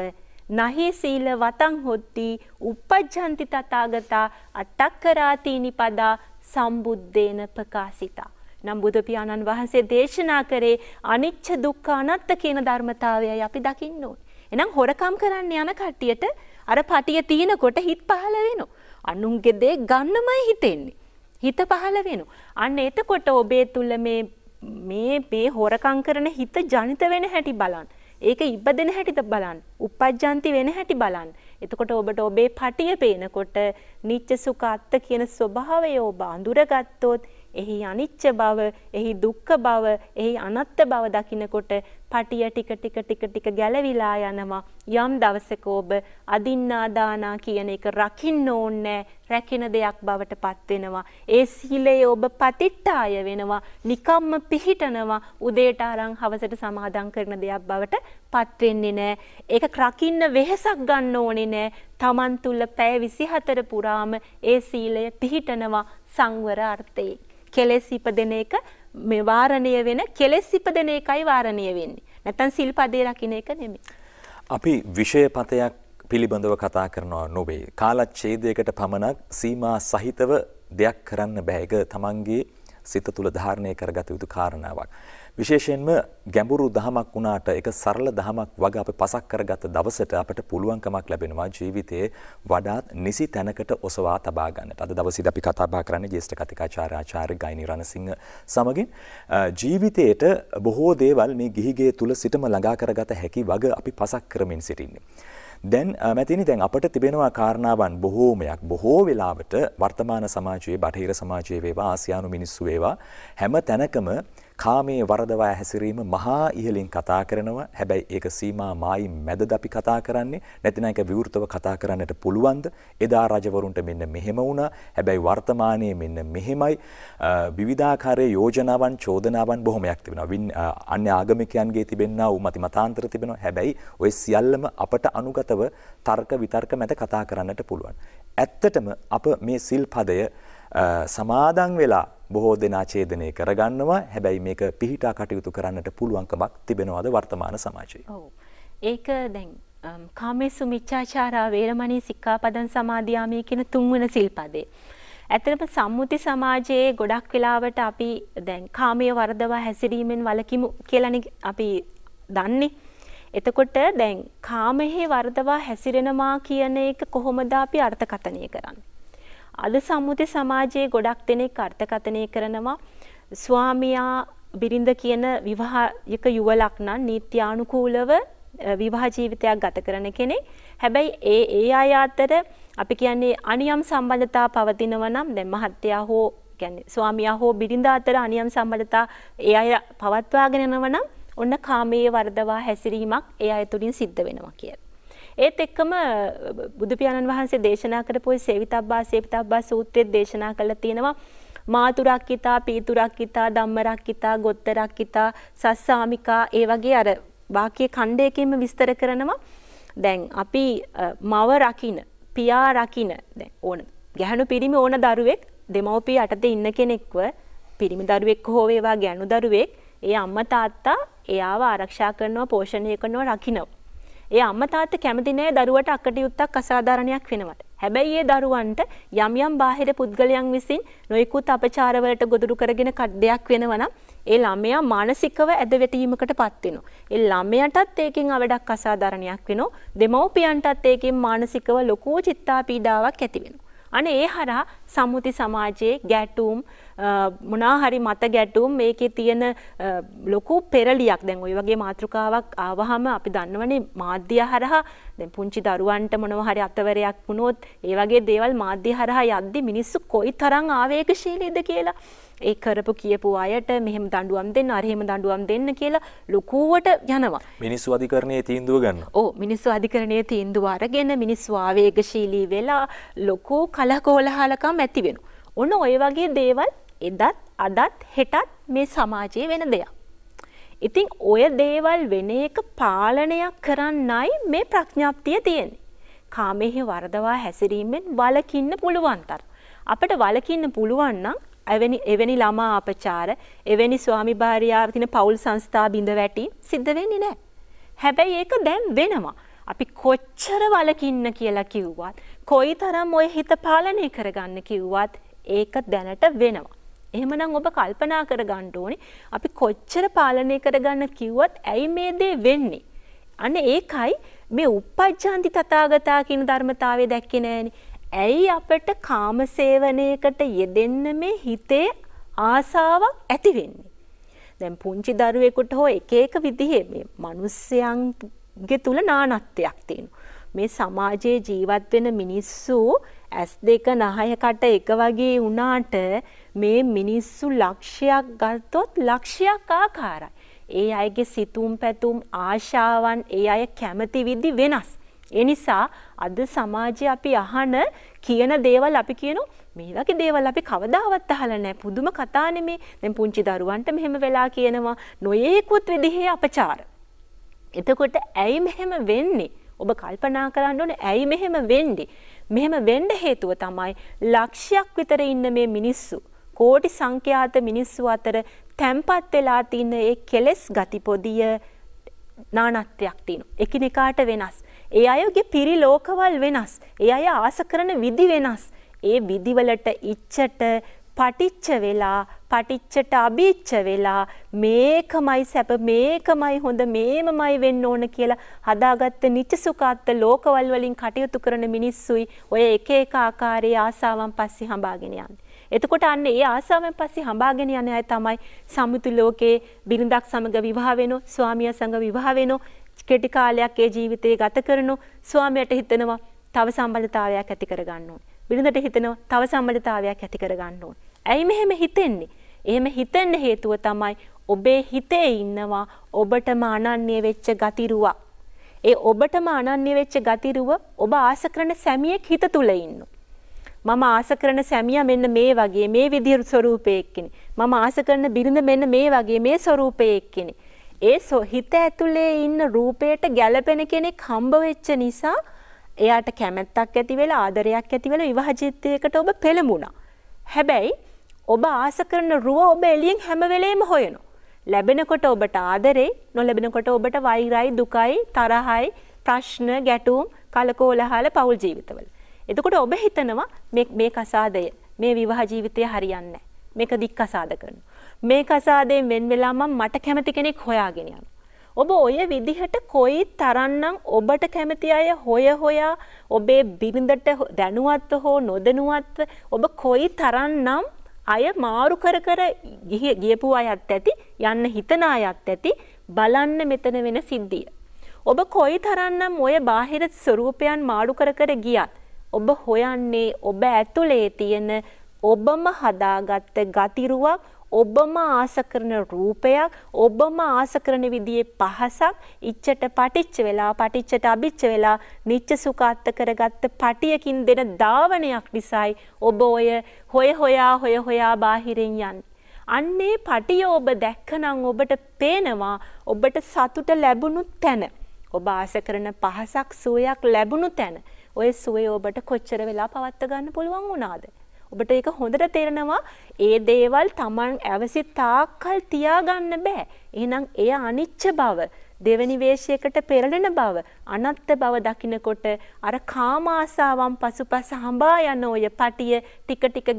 නහි සීල වතං හොත්ති uppajjanti tathagata attakkaraati nipada sambuddena pakasita. නම් බුදු පියාණන් වහන්සේ දේශනා කරේ අනිච්ච දුක්ඛ අනාත්ත කියන ධර්මතාවයයි අපි දකින්න ඕනේ. එහෙනම් හොරකම් කරන්න යන කට්ටියට අර පටිය තිනකොට හිත පහළ වෙනවා. අනුන්ගේ දේ ගන්නමයි හිතෙන්නේ. හිත පහළ වෙනවා. අන්න එතකොට ඔබේ තුල මේ හොරකම් කරන හිත ජනිත වෙන හැටි බලන්න. ඒක ඉබ්බදෙන හැටිද බලන්න. uppajjanti වෙන හැටි බලන්න. එතකොට ඔබට ඔබේ පටිය පේනකොට නිච්ච සුඛ අත්ත කියන ස්වභාවය ඔබ අඳුරගත්තොත් එහි අනිච්ච බව, එහි දුක්ඛ බව, එහි අනාත්ත බව දකිනකොට පටිය ටික ටික ටික ටික ගැලවිලා යනවා. යම් දවසක ඔබ අදින්නා දානා කියන එක රකින්න ඕනේ. රැකින දෙයක් බවට පත් වෙනවා. ඒ සීලය ඔබ පතිට්ඨාය වෙනවා. නිකම්ම පිහිටනවා. උදේට අරන් හවසට සමාදන් කරන දෙයක් බවට පත් වෙන්නේ නැහැ. ඒක රකින්න වෙහසක් ගන්න ඕනේ නැහැ. Taman තුල පැය 24 පුරාම ඒ සීලය පිහිටනවා සංවර අර්ථයෙන්. කෙලෙස් ඉපදෙන එක මේ වාරණය වෙන කෙලෙස් ඉපදෙන එකයි වාරණය වෙන්නේ. නැත්තම් සිල්පදේ රකින්න එක නෙමෙයි. අපි විෂයපතයක් පිළිබඳව කතා කරනවා නොවේ. කාලච්ඡේදයකට පමණක් සීමා සහිතව දෙයක් කරන්න බෑ. ඒක තමන්ගේ සිත තුළ ධාරණය කරගත යුතු කාරණාවක්. විශේෂයෙන්ම ගැඹුරු දහමක් වුණාට ඒක සරල දහමක් වගේ අපි පසක් කරගත දවසට අපට පුළුවන්කමක් ලැබෙනවා ජීවිතයේ වඩාත් නිසි තැනකට ඔසවා තබා ගන්නට. අද දවසේදී අපි කතා බහ කරන්නේ ජ්‍යෙෂ්ඨ කතිකාචාර්ය ආචාර්ය ගයිනි රණසිංහ සමගින් ජීවිතයේට බොහෝ දේවල් මේ ගිහිගේ තුල සිටම ළඟා කරගත හැකි වගේ අපි පසක් කරමින් සිටින්නේ. දැන් මැතිනි දැන් අපට තිබෙනවා කාරණාවන් බොහෝමයක්. බොහෝ වෙලාවට වර්තමාන සමාජයේ බටහිර සමාජයේ වේවා ආසියානු මිනිස්සු වේවා හැම තැනකම කාමයේ වරදවා හැසිරීම මහා ඉහළින් කතා කරනවා. හැබැයි ඒක සීමා මායි මැදද අපි කතා කරන්නේ. නැතිනම් ඒක විවෘතව කතා කරන්නට පුළුවන්ද? එදා රජවරුන්ට මෙන්න මෙහෙම වුණා. හැබැයි වර්තමානයේ මෙන්න මෙහෙමයි. විවිධාකාරයේ යෝජනාවන් චෝදනාවන් බොහොමයක් තිබෙනවා. අන්‍ය ආගමිකයන්ගේ තිබෙනා වූ මතිමතාන්තර තිබෙනවා. හැබැයි ওই සියල්ලම අපට අනුගතව තර්ක විතර්ක මැද කතා කරන්නට පුළුවන්. ඇත්තටම අප මේ සිල්පදය සමාදන් වෙලා බොහෝ දෙනා ඡේදනය කරගන්නවා. හැබැයි මේක පිහිටා කටයුතු කරන්නට පුළුවන්කමක් තිබෙනවද වර්තමාන සමාජයේ? ඔව්. ඒක දැන් කාමේසු මිච්ඡාචාරා වේරමණී සික්ඛාපදං සමාදියාමි කියන තුන්වෙනි සිල්පදේ. ඇත්තටම සම්මුති සමාජයේ ගොඩක් වෙලාවට අපි දැන් කාමයේ වර්ධවා හැසිරීමෙන් වළකිමු කියලානේ අපි දන්නේ. එතකොට දැන් කාමයේ වර්ධවා හැසිරෙනවා කියන එක කොහොමද අපි අර්ථකථනය කරන්නේ? අද සම්මුති සමාජයේ ගොඩක් දෙනෙක් අර්ථකථනය කරනවා ස්වාමියා බිරිඳ කියන විවාහයක යුවලක් නම් නීත්‍යානුකූලව විවාහ ජීවිතයක් ගත කරන කෙනෙක්. හැබැයි ඒ අය අතර අපි කියන්නේ අනියම් සම්බන්ධතා පවතිනවා නම් දැන් මහත්තයා හෝ කියන්නේ ස්වාමියා හෝ බිරිඳ අතර අනියම් සම්බන්ධතා ඒ අය පවත්වාගෙන යනවා නම් ඔන්න කාමයේ වර්ධවා හැසිරීමක් ඒ අය තුලින් සිද්ධ වෙනවා කියලා. ඒත් එක්කම බුදු පියාණන් වහන්සේ දේශනා කරපු සේවිතබ්බා සේවිතබ්බා සූත්‍රයේ දේශනා කළා තියෙනවා මාතුරක්කිතා පීතුරක්කිතා ධම්මරක්කිතා ගොත්තරක්කිතා සස්සාමිකා ඒ වගේ අර වාක්‍ය ඛණ්ඩයකින්ම විස්තර කරනවා. දැන් අපි මව රකින්න පියා රකින්න දැන් ඕන ගැහණු පිරිමි ඕන දරුවෙක් දෙමව්පිය යටතේ ඉන්න කෙනෙක්ව පිරිමි දරුවෙක් හෝ වේවා ගැහණු දරුවෙක් ඒ අම්මා තාත්තා එයාව ආරක්ෂා කරනවා පෝෂණය කරනවා රකින්නවා. ඒ අම්මා තාත්තා කැමති නැහැ දරුවට අකටයුත්තක් අසාධාරණයක් වෙනවට. හැබැයි ඒ දරුවන්ට යම් යම් බාහිර පුද්ගලයන් විසින් නොයෙකුත් අපචාර වලට ගොදුරු කරගෙන කඩයක් වෙනවා නම් ඒ ළමයා මානසිකව ඇදවැටීමකටපත් වෙනවා. ඒ ළමයාටත් ඒකෙන් අවඩක් අසාධාරණයක් වෙනවා. දෙමව්පියන්ටත් ඒකෙන් මානසිකව ලොකු චිත්තාපීඩාවක් ඇති වෙනවා. අනේ ඒ හරහා සම්මුති සමාජයේ ගැටුම් මොනවා හරි මත ගැටුම් මේකේ තියෙන ලොකු පෙරලියක් දැන් ওই වගේ මාතෘකාවක් ආවහම අපි දන්නවනේ මාධ්‍ය හරහා දැන් පුංචි දරුවන්ට මොනවා හරි අතවරයක් වුණොත් ඒ වගේ දේවල් මාධ්‍ය හරහා යද්දි මිනිස්සු කොයිතරම් ආවේගශීලීද කියලා ඒ කරපු කියපු අයට මෙහෙම දඬුවම් දෙන්න අර එහෙම දඬුවම් දෙන්න කියලා ලොකුවට යනවා. මිනිස්සු අධිකරණයේ තීන්දුව ගන්නවා. ඔව් මිනිස්සු අධිකරණයේ තීන්දුව අරගෙන මිනිස්සු ආවේගශීලී වෙලා ලොකු කලකෝලහලකම් ඇති වෙනවා. ඔන්න ඔය වගේ දේවල් එදත් අදත් හෙටත් මේ සමාජයේ වෙන දෙයක්. ඉතින් ඔය දේවල් වෙන එක පාලනයක් කරන්නයි මේ ප්‍රඥාප්තිය තියෙන්නේ. කාමයේ වර්ධවා හැසිරීමෙන් වළකින්න පුළුවන් තරම්. අපිට වළකින්න පුළුවන් නම් එවැනි ළමා අපචාර එවැනි ස්වාමි භාර්යාව තියෙන පෞල් සංස්ථා බිඳ වැටි සිද්ධ වෙන්නේ නැහැ. හැබැයි ඒක දැන් වෙනවා. අපි කොච්චර වලකින්න කියලා කිව්වත් කොයිතරම් ඔය හිත පාලනය කරගන්න කිව්වත් ඒක දැනට වෙනවා. එහෙමනම් ඔබ කල්පනා කරගන්න ඕනේ අපි කොච්චර පාලනය කරගන්න කිව්වත් ඇයි මේ දේ වෙන්නේ? අනේ ඒකයි මේ උපපජ්ජාන්ති තථාගතා කියන ධර්මතාවය දැක්කේ නැහනේ. ඇයි අපට කාමසේවනයකට යෙදෙන්න මේ හිතේ ආසාවක් ඇති වෙන්නේ? දැන් පුංචි දරුවෙකුට හෝ එක එක විදිහේ මේ මිනිස්යන්ගේ තුල නානත්වයක් තියෙනවා. මේ සමාජයේ ජීවත් වෙන මිනිස්සු ඇස් දෙක නහයකට එක වගේ වුණාට මේ මිනිස්සු ලක්ෂයක් ගත්තොත් ලක්ෂයක් ආකාරයි. ඒ අයගේ සිතුම් පැතුම් ආශාවන් ඒ අය කැමති විදි වෙනස්. ඒ නිසා අද සමාජයේ අපි අහන කියන දේවල් අපි කියනෝ මේ වගේ දේවල් අපි කවදාවත් අහලා නැහැ. පුදුම කතා නෙමේ. දැන් පුංචි දරුවන්ට මෙහෙම වෙලා කියනවා නොයේකුත් විදිහේ අපචාර. එතකොට ඇයි මෙහෙම වෙන්නේ? ඔබ කල්පනා කරන්න ඕනේ ඇයි මෙහෙම වෙන්නේ? මෙහෙම වෙන්න හේතුව තමයි ලක්ෂයක් විතර ඉන්න මේ මිනිස්සු කෝටි සංඛ්‍යාත මිනිස්සු අතර තැම්පත් වෙලා තියෙන ඒ කෙලෙස් ගතිපොදිය නානත්වයක් තියෙනවා. එකිනෙකාට වෙනස්. ඒ අයගේ පිරිලෝකවල් වෙනස්. ඒ අය ආස කරන විදි වෙනස්. ඒ විදිවලට ඉච්ඡට පටිච්ච වෙලා පටිච්චට අභිච්ච වෙලා මේකමයි සැප මේකමයි හොඳ මේමමයි වෙන්න ඕන කියලා හදාගත්ත නිච්ච සුඛාත්ත ලෝකවල් වලින් කටයුතු කරන මිනිස්සුයි ඔය එක එක ආකාරයේ ආසාවන් පස්සේ හඹාගෙන යන්නේ. එතකොට අන්න ඒ ආසාවෙන් පස්සේ හඹාගෙන යන අය තමයි සම්මුති ලෝකේ බිරිඳක් සමග විවාහ වෙනෝ ස්වාමියා සමග විවාහ වෙනෝ කෙටි කාලයක් ඒ ජීවිතේ ගත කරනෝ ස්වාමියාට හිතෙනවා තව සම්බන්ධතාවයක් ඇති කරගන්න ඕනේ. බිරිඳට හිතෙනවා තව සම්බන්ධතාවයක් ඇති කරගන්න ඕනේ. ඇයි මෙහෙම හිතෙන්නේ? එහෙම හිතෙන්න හේතුව තමයි ඔබේ හිතේ ඉන්නවා ඔබටම අනන්‍ය වෙච්ච ගතිරුව. ඒ ඔබටම අනන්‍ය වෙච්ච ගතිරුව ඔබ ආස කරන සැමියෙක් හිත තුල ඉන්නවා. මම ආස කරන සැමියා මෙන්න මේ වගේ මේ විදිහේ ස්වරූපයක කෙනෙක්. මම ආස කරන බිරිඳ මෙන්න මේ වගේ මේ ස්වරූපයක කෙනෙක්. ඒ හිත ඇතුලේ ඉන්න රූපයට ගැළපෙන කෙනෙක් හම්බ වෙච්ච නිසා එයාට කැමැත්තක් ඇති වෙලා ආදරයක් ඇති වෙලා විවාහ ජීවිතයකට ඔබ පෙළඹුණා. හැබැයි ඔබ ආස කරන රුව ඔබ එළියෙන් හැම වෙලේම හොයනවා. ලැබෙනකොට ඔබට ආදරේ, නොලැබෙනකොට ඔබට වෛරයි, දුකයි, තරහයි, ප්‍රශ්න ගැටුම් කලකෝලහල පෞල් ජීවිතවල. එතකොට ඔබ හිතනවා මේ කසාදය මේ විවාහ ජීවිතය හරියන්නේ නැහැ. මේක දික්කසාද කරනවා. මේ කසාදයෙන් වෙන් වෙලා මම මට කැමති කෙනෙක් හොයාගෙන යනවා. ඔබ ඔය විදිහට කොයි තරම්නම් ඔබට කැමති අය හොයා ඔබේ බිරිඳට දැනුවත්ව හෝ නොදැනුවත්ව ඔබ කොයි තරම්නම් අය මාරු කර ගියපු අයත් ඇති යන්න හිතන අයත් ඇති බලන්න මෙතන වෙන සිද්ධිය. ඔබ කොයි තරම්නම් ඔය බාහිර ස්වරූපයන් මාරු කර ගියත් ඔබ හොයන්නේ ඔබ ඇතුලේ තියෙන ඔබම හදාගත්ත ගතිරුවක්, ඔබම ආස කරන රූපයක්, ඔබම ආස කරන විදිහේ පහසක්, ඉච්ඡට පටිච්ච වෙලා පටිච්චට අභිච්ච වෙලා නිච්ච සුඛාත්ත කරගත්ත පටියකින් දෙන ධාවනයක් නිසායි ඔබ ඔය හොය හොයා බාහිරින් යන්නේ. අන්නේ පටිය ඔබ දැක්කනම් ඔබට පේනවා ඔබට සතුට ලැබුණු තැන, ඔබ ආස කරන පහසක් සුවයක් ලැබුණු තැන ඔය සුවය ඔබට කොච්චර වෙලා පවත්වා ගන්න පුළුවන් වුණාද? ඔබට ඒක හොඳට තේරෙනවා. ඒ දේවල් Taman අවසි තාක්කල් තියාගන්න බෑ. එහෙනම් එය අනිච්ච බව, දෙවෙනි වේශයකට පෙරළෙන බව, අනත්ත් බව දකිනකොට අර කාම ආසාවන් පසුපස හඹා යන ඔය පටිය ටික ටික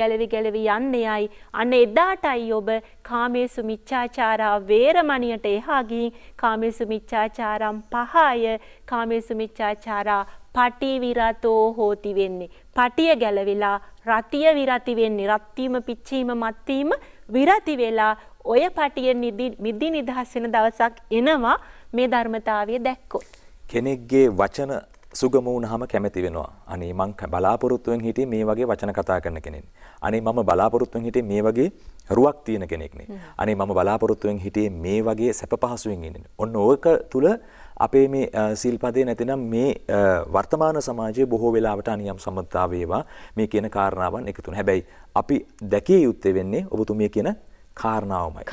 ගැලවි යන්නේයි. අන්න එදාටයි ඔබ කාමේසු මිච්ඡාචාරා වේරමණියට එහා ගිහින් කාමේසු මිච්ඡාචාරම් පහය, කාමේසු මිච්ඡාචාරා පටි විරතෝ හෝති වෙන්නේ. පටිය ගැලවිලා රතිය විරති වෙන්නේ. රත් වීම, පිච්චීම, මත් වීම විරති වෙලා ඔය පටිය නිදි නිදහස් වෙන දවසක් එනවා මේ ධර්මතාවය දැක්කොත්. කෙනෙක්ගේ වචන සුගම වුණාම කැමති වෙනවා. අනේ මං බලාපොරොත්තුෙන් හිටියේ මේ වගේ වචන කතා කරන කෙනෙක්. අනේ මම බලාපොරොත්තුෙන් හිටියේ මේ වගේ රුවක් තියෙන කෙනෙක්නේ. අනේ මම බලාපොරොත්තුෙන් හිටියේ මේ වගේ සැප පහසුවෙන් ඉන්නේ. ඔන්න ඕක තුල අපේ මේ සිල්පදේ නැතිනම් මේ වර්තමාන සමාජයේ බොහෝ වෙලාවට අනියම් සම්බන්ධතාව ඒවා මේ කියන කාරණාවන් එකතු වෙන. හැබැයි අපි දැකිය යුත්තේ වෙන්නේ ඔබතුමිය කියන කාරණාවමයි.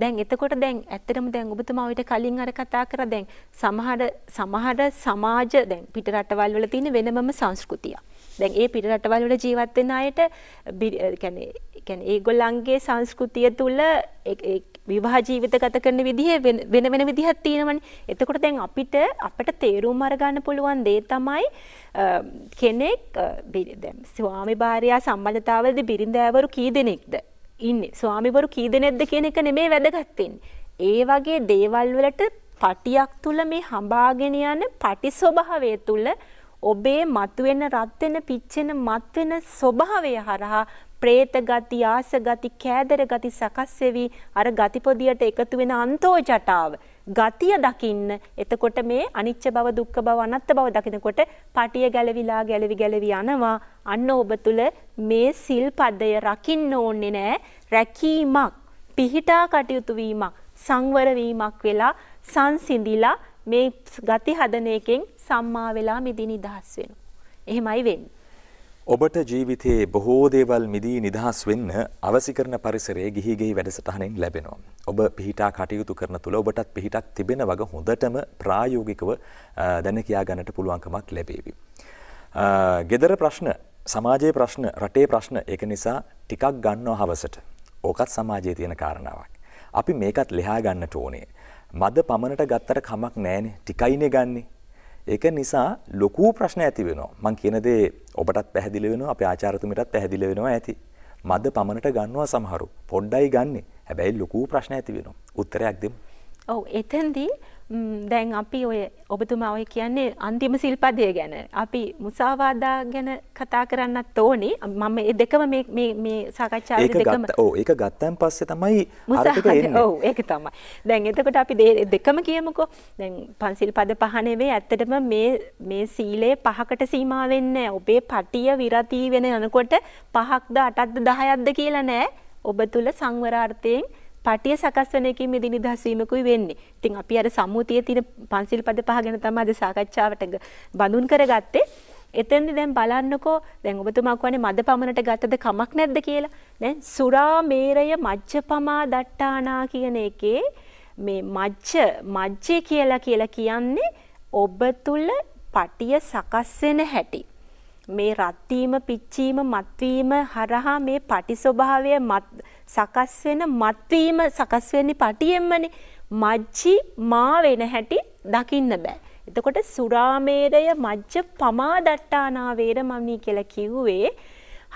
දැන් එතකොට දැන් ඇත්තටම දැන් ඔබතුමා ඔයිට කලින් අර කතා කරා දැන් සමහර සමාජ දැන් පිට රටවල් වල තියෙන වෙනමම සංස්කෘතියක්. දැන් ඒ පිට රටවල් වල ජීවත් වෙන අයට කියන්නේ ඒගොල්ලන්ගේ සංස්කෘතිය තුල විවාහ ජීවිත ගත කරන විදිහේ වෙන විදිහක් තියෙනවනේ. එතකොට දැන් අපිට තේරුම් අරගන්න පුළුවන් දේ තමයි කෙනෙක් දැන් ස්වාමි භාර්යා සම්බන්ධතාවවලදී බිරිඳෑවරු කී දෙනෙක්ද ඉන්නේ, ස්වාමිවරු කී දෙනෙක්ද කියන එක නෙමෙයි වැදගත් වෙන්නේ. ඒ වගේ දේවල් වලට පටියක් තුල මේ හඹාගෙන යන පටි ස්වභාවය තුල ඔබේ මතුවෙන රත් වෙන පිච්චෙන මත් වෙන ස්වභාවය හරහා ප්‍රේත ගති, ආස ගති, කෑදර ගති සකස් වෙවි අර ගති පොදියට එකතු වෙන අන්තෝ ජටාව ගතිය දකින්න. එතකොට මේ අනිච්ච බව, දුක්ඛ බව, අනාත්ම බව දකිනකොට පටිය ගැලවිලා ගැලවි යනවා. අන්න ඔබ තුල මේ සිල් පදය රකින්න ඕනේ නෑ. රැකීමක්, පිහිටා කටයුතු වීමක්, සංවර වීමක් වෙලා සංසිඳිලා මේ ගති හදන එකෙන් සම්මා වෙලා මිදී නිදහස් වෙනවා. එහෙමයි වෙන්නේ. ඔබට ජීවිතයේ බොහෝ දේවල් මිදී නිදහස් වෙන්න අවශ්‍ය කරන පරිසරයේ ගිහිගෙයි වැඩසටහනෙන් ලැබෙනවා. ඔබ පිහිටා කටයුතු කරන තුල ඔබටත් පිහිටක් තිබෙන වග හොඳටම ප්‍රායෝගිකව දැන කියා ගන්නට පුළුවන්කමක් ලැබේවි. ගෙදර ප්‍රශ්න, සමාජයේ ප්‍රශ්න, රටේ ප්‍රශ්න, ඒක නිසා ටිකක් ගන්නවා හවසට. ඕකත් සමාජයේ තියෙන කාරණාවක්. අපි මේකත් ලියා ගන්නට ඕනේ. මද පමණට ගත්තට කමක් නැහැනේ. ටිකයිනේ ගන්නේ. ඒක නිසා ලොකු ප්‍රශ්න ඇති වෙනවා. මං කියන දේ ඔබටත් පැහැදිලි වෙනවා, අපේ ආචාර්යතුමිටත් පැහැදිලි වෙනවා ඇති. මද පමණට ගන්නවා සමහරු. පොඩ්ඩයි ගන්නෙ. හැබැයි ලොකු ප්‍රශ්න ඇති වෙනවා. උත්තරයක් දෙමු. ඔව්, එතෙන්දී දැන් අපි ඔය ඔබතුමා ඔය කියන්නේ අන්තිම සිල්පදය ගැන අපි මුසාවාදා ගැන කතා කරන්නත් ඕනේ. මම මේ දෙකම මේ සාකච්ඡාවේ දෙකම ඒක ගත්තන් පස්සේ තමයි අර්ථක එන්නේ. ඔව්, ඒක තමයි. දැන් එතකොට අපි දෙකම කියමුකෝ. දැන් පන්සිල්පද පහ නෙවෙයි ඇත්තටම මේ සීලය පහකට සීමා වෙන්නේ. ඔබේ පටිය විරති වෙන යනකොට 5ක්ද 8ක්ද 10ක්ද කියලා නෑ. ඔබ තුල සංවරාර්ථයෙන් පටිය සකස් වෙන එකකින් මිදී නිදහස් වීමකුයි වෙන්නේ. ඉතින් අපි අර සම්මුතියේ තියෙන පන්සිල් පද පහ ගැන තමයි අද සාකච්ඡාවට බඳුන් කරගත්තේ. එතෙන්දී දැන් බලන්නකෝ දැන් ඔබතුමා කියන්නේ මද පමණට ගතද කමක් නැද්ද කියලා. දැන් සුරා මේරය මජ්ජපමා දට්ටානා කියන එකේ මේ මජ්ජේ කියලා කියන්නේ ඔබ තුල පටිය සකස් වෙන හැටි. මේ රත් වීම, පිච්චීම, මත් වීම හරහා මේ පටි ස්වභාවය සකස් වෙන, මත් වීම සකස් වෙන්නේ පටියෙන්මනේ. මජ්ජි මා වෙන හැටි දකින්න බෑ. එතකොට සුරාමේරය මජ්ජ පමා දට්ටානා වේරමණී කියලා කිව්වේ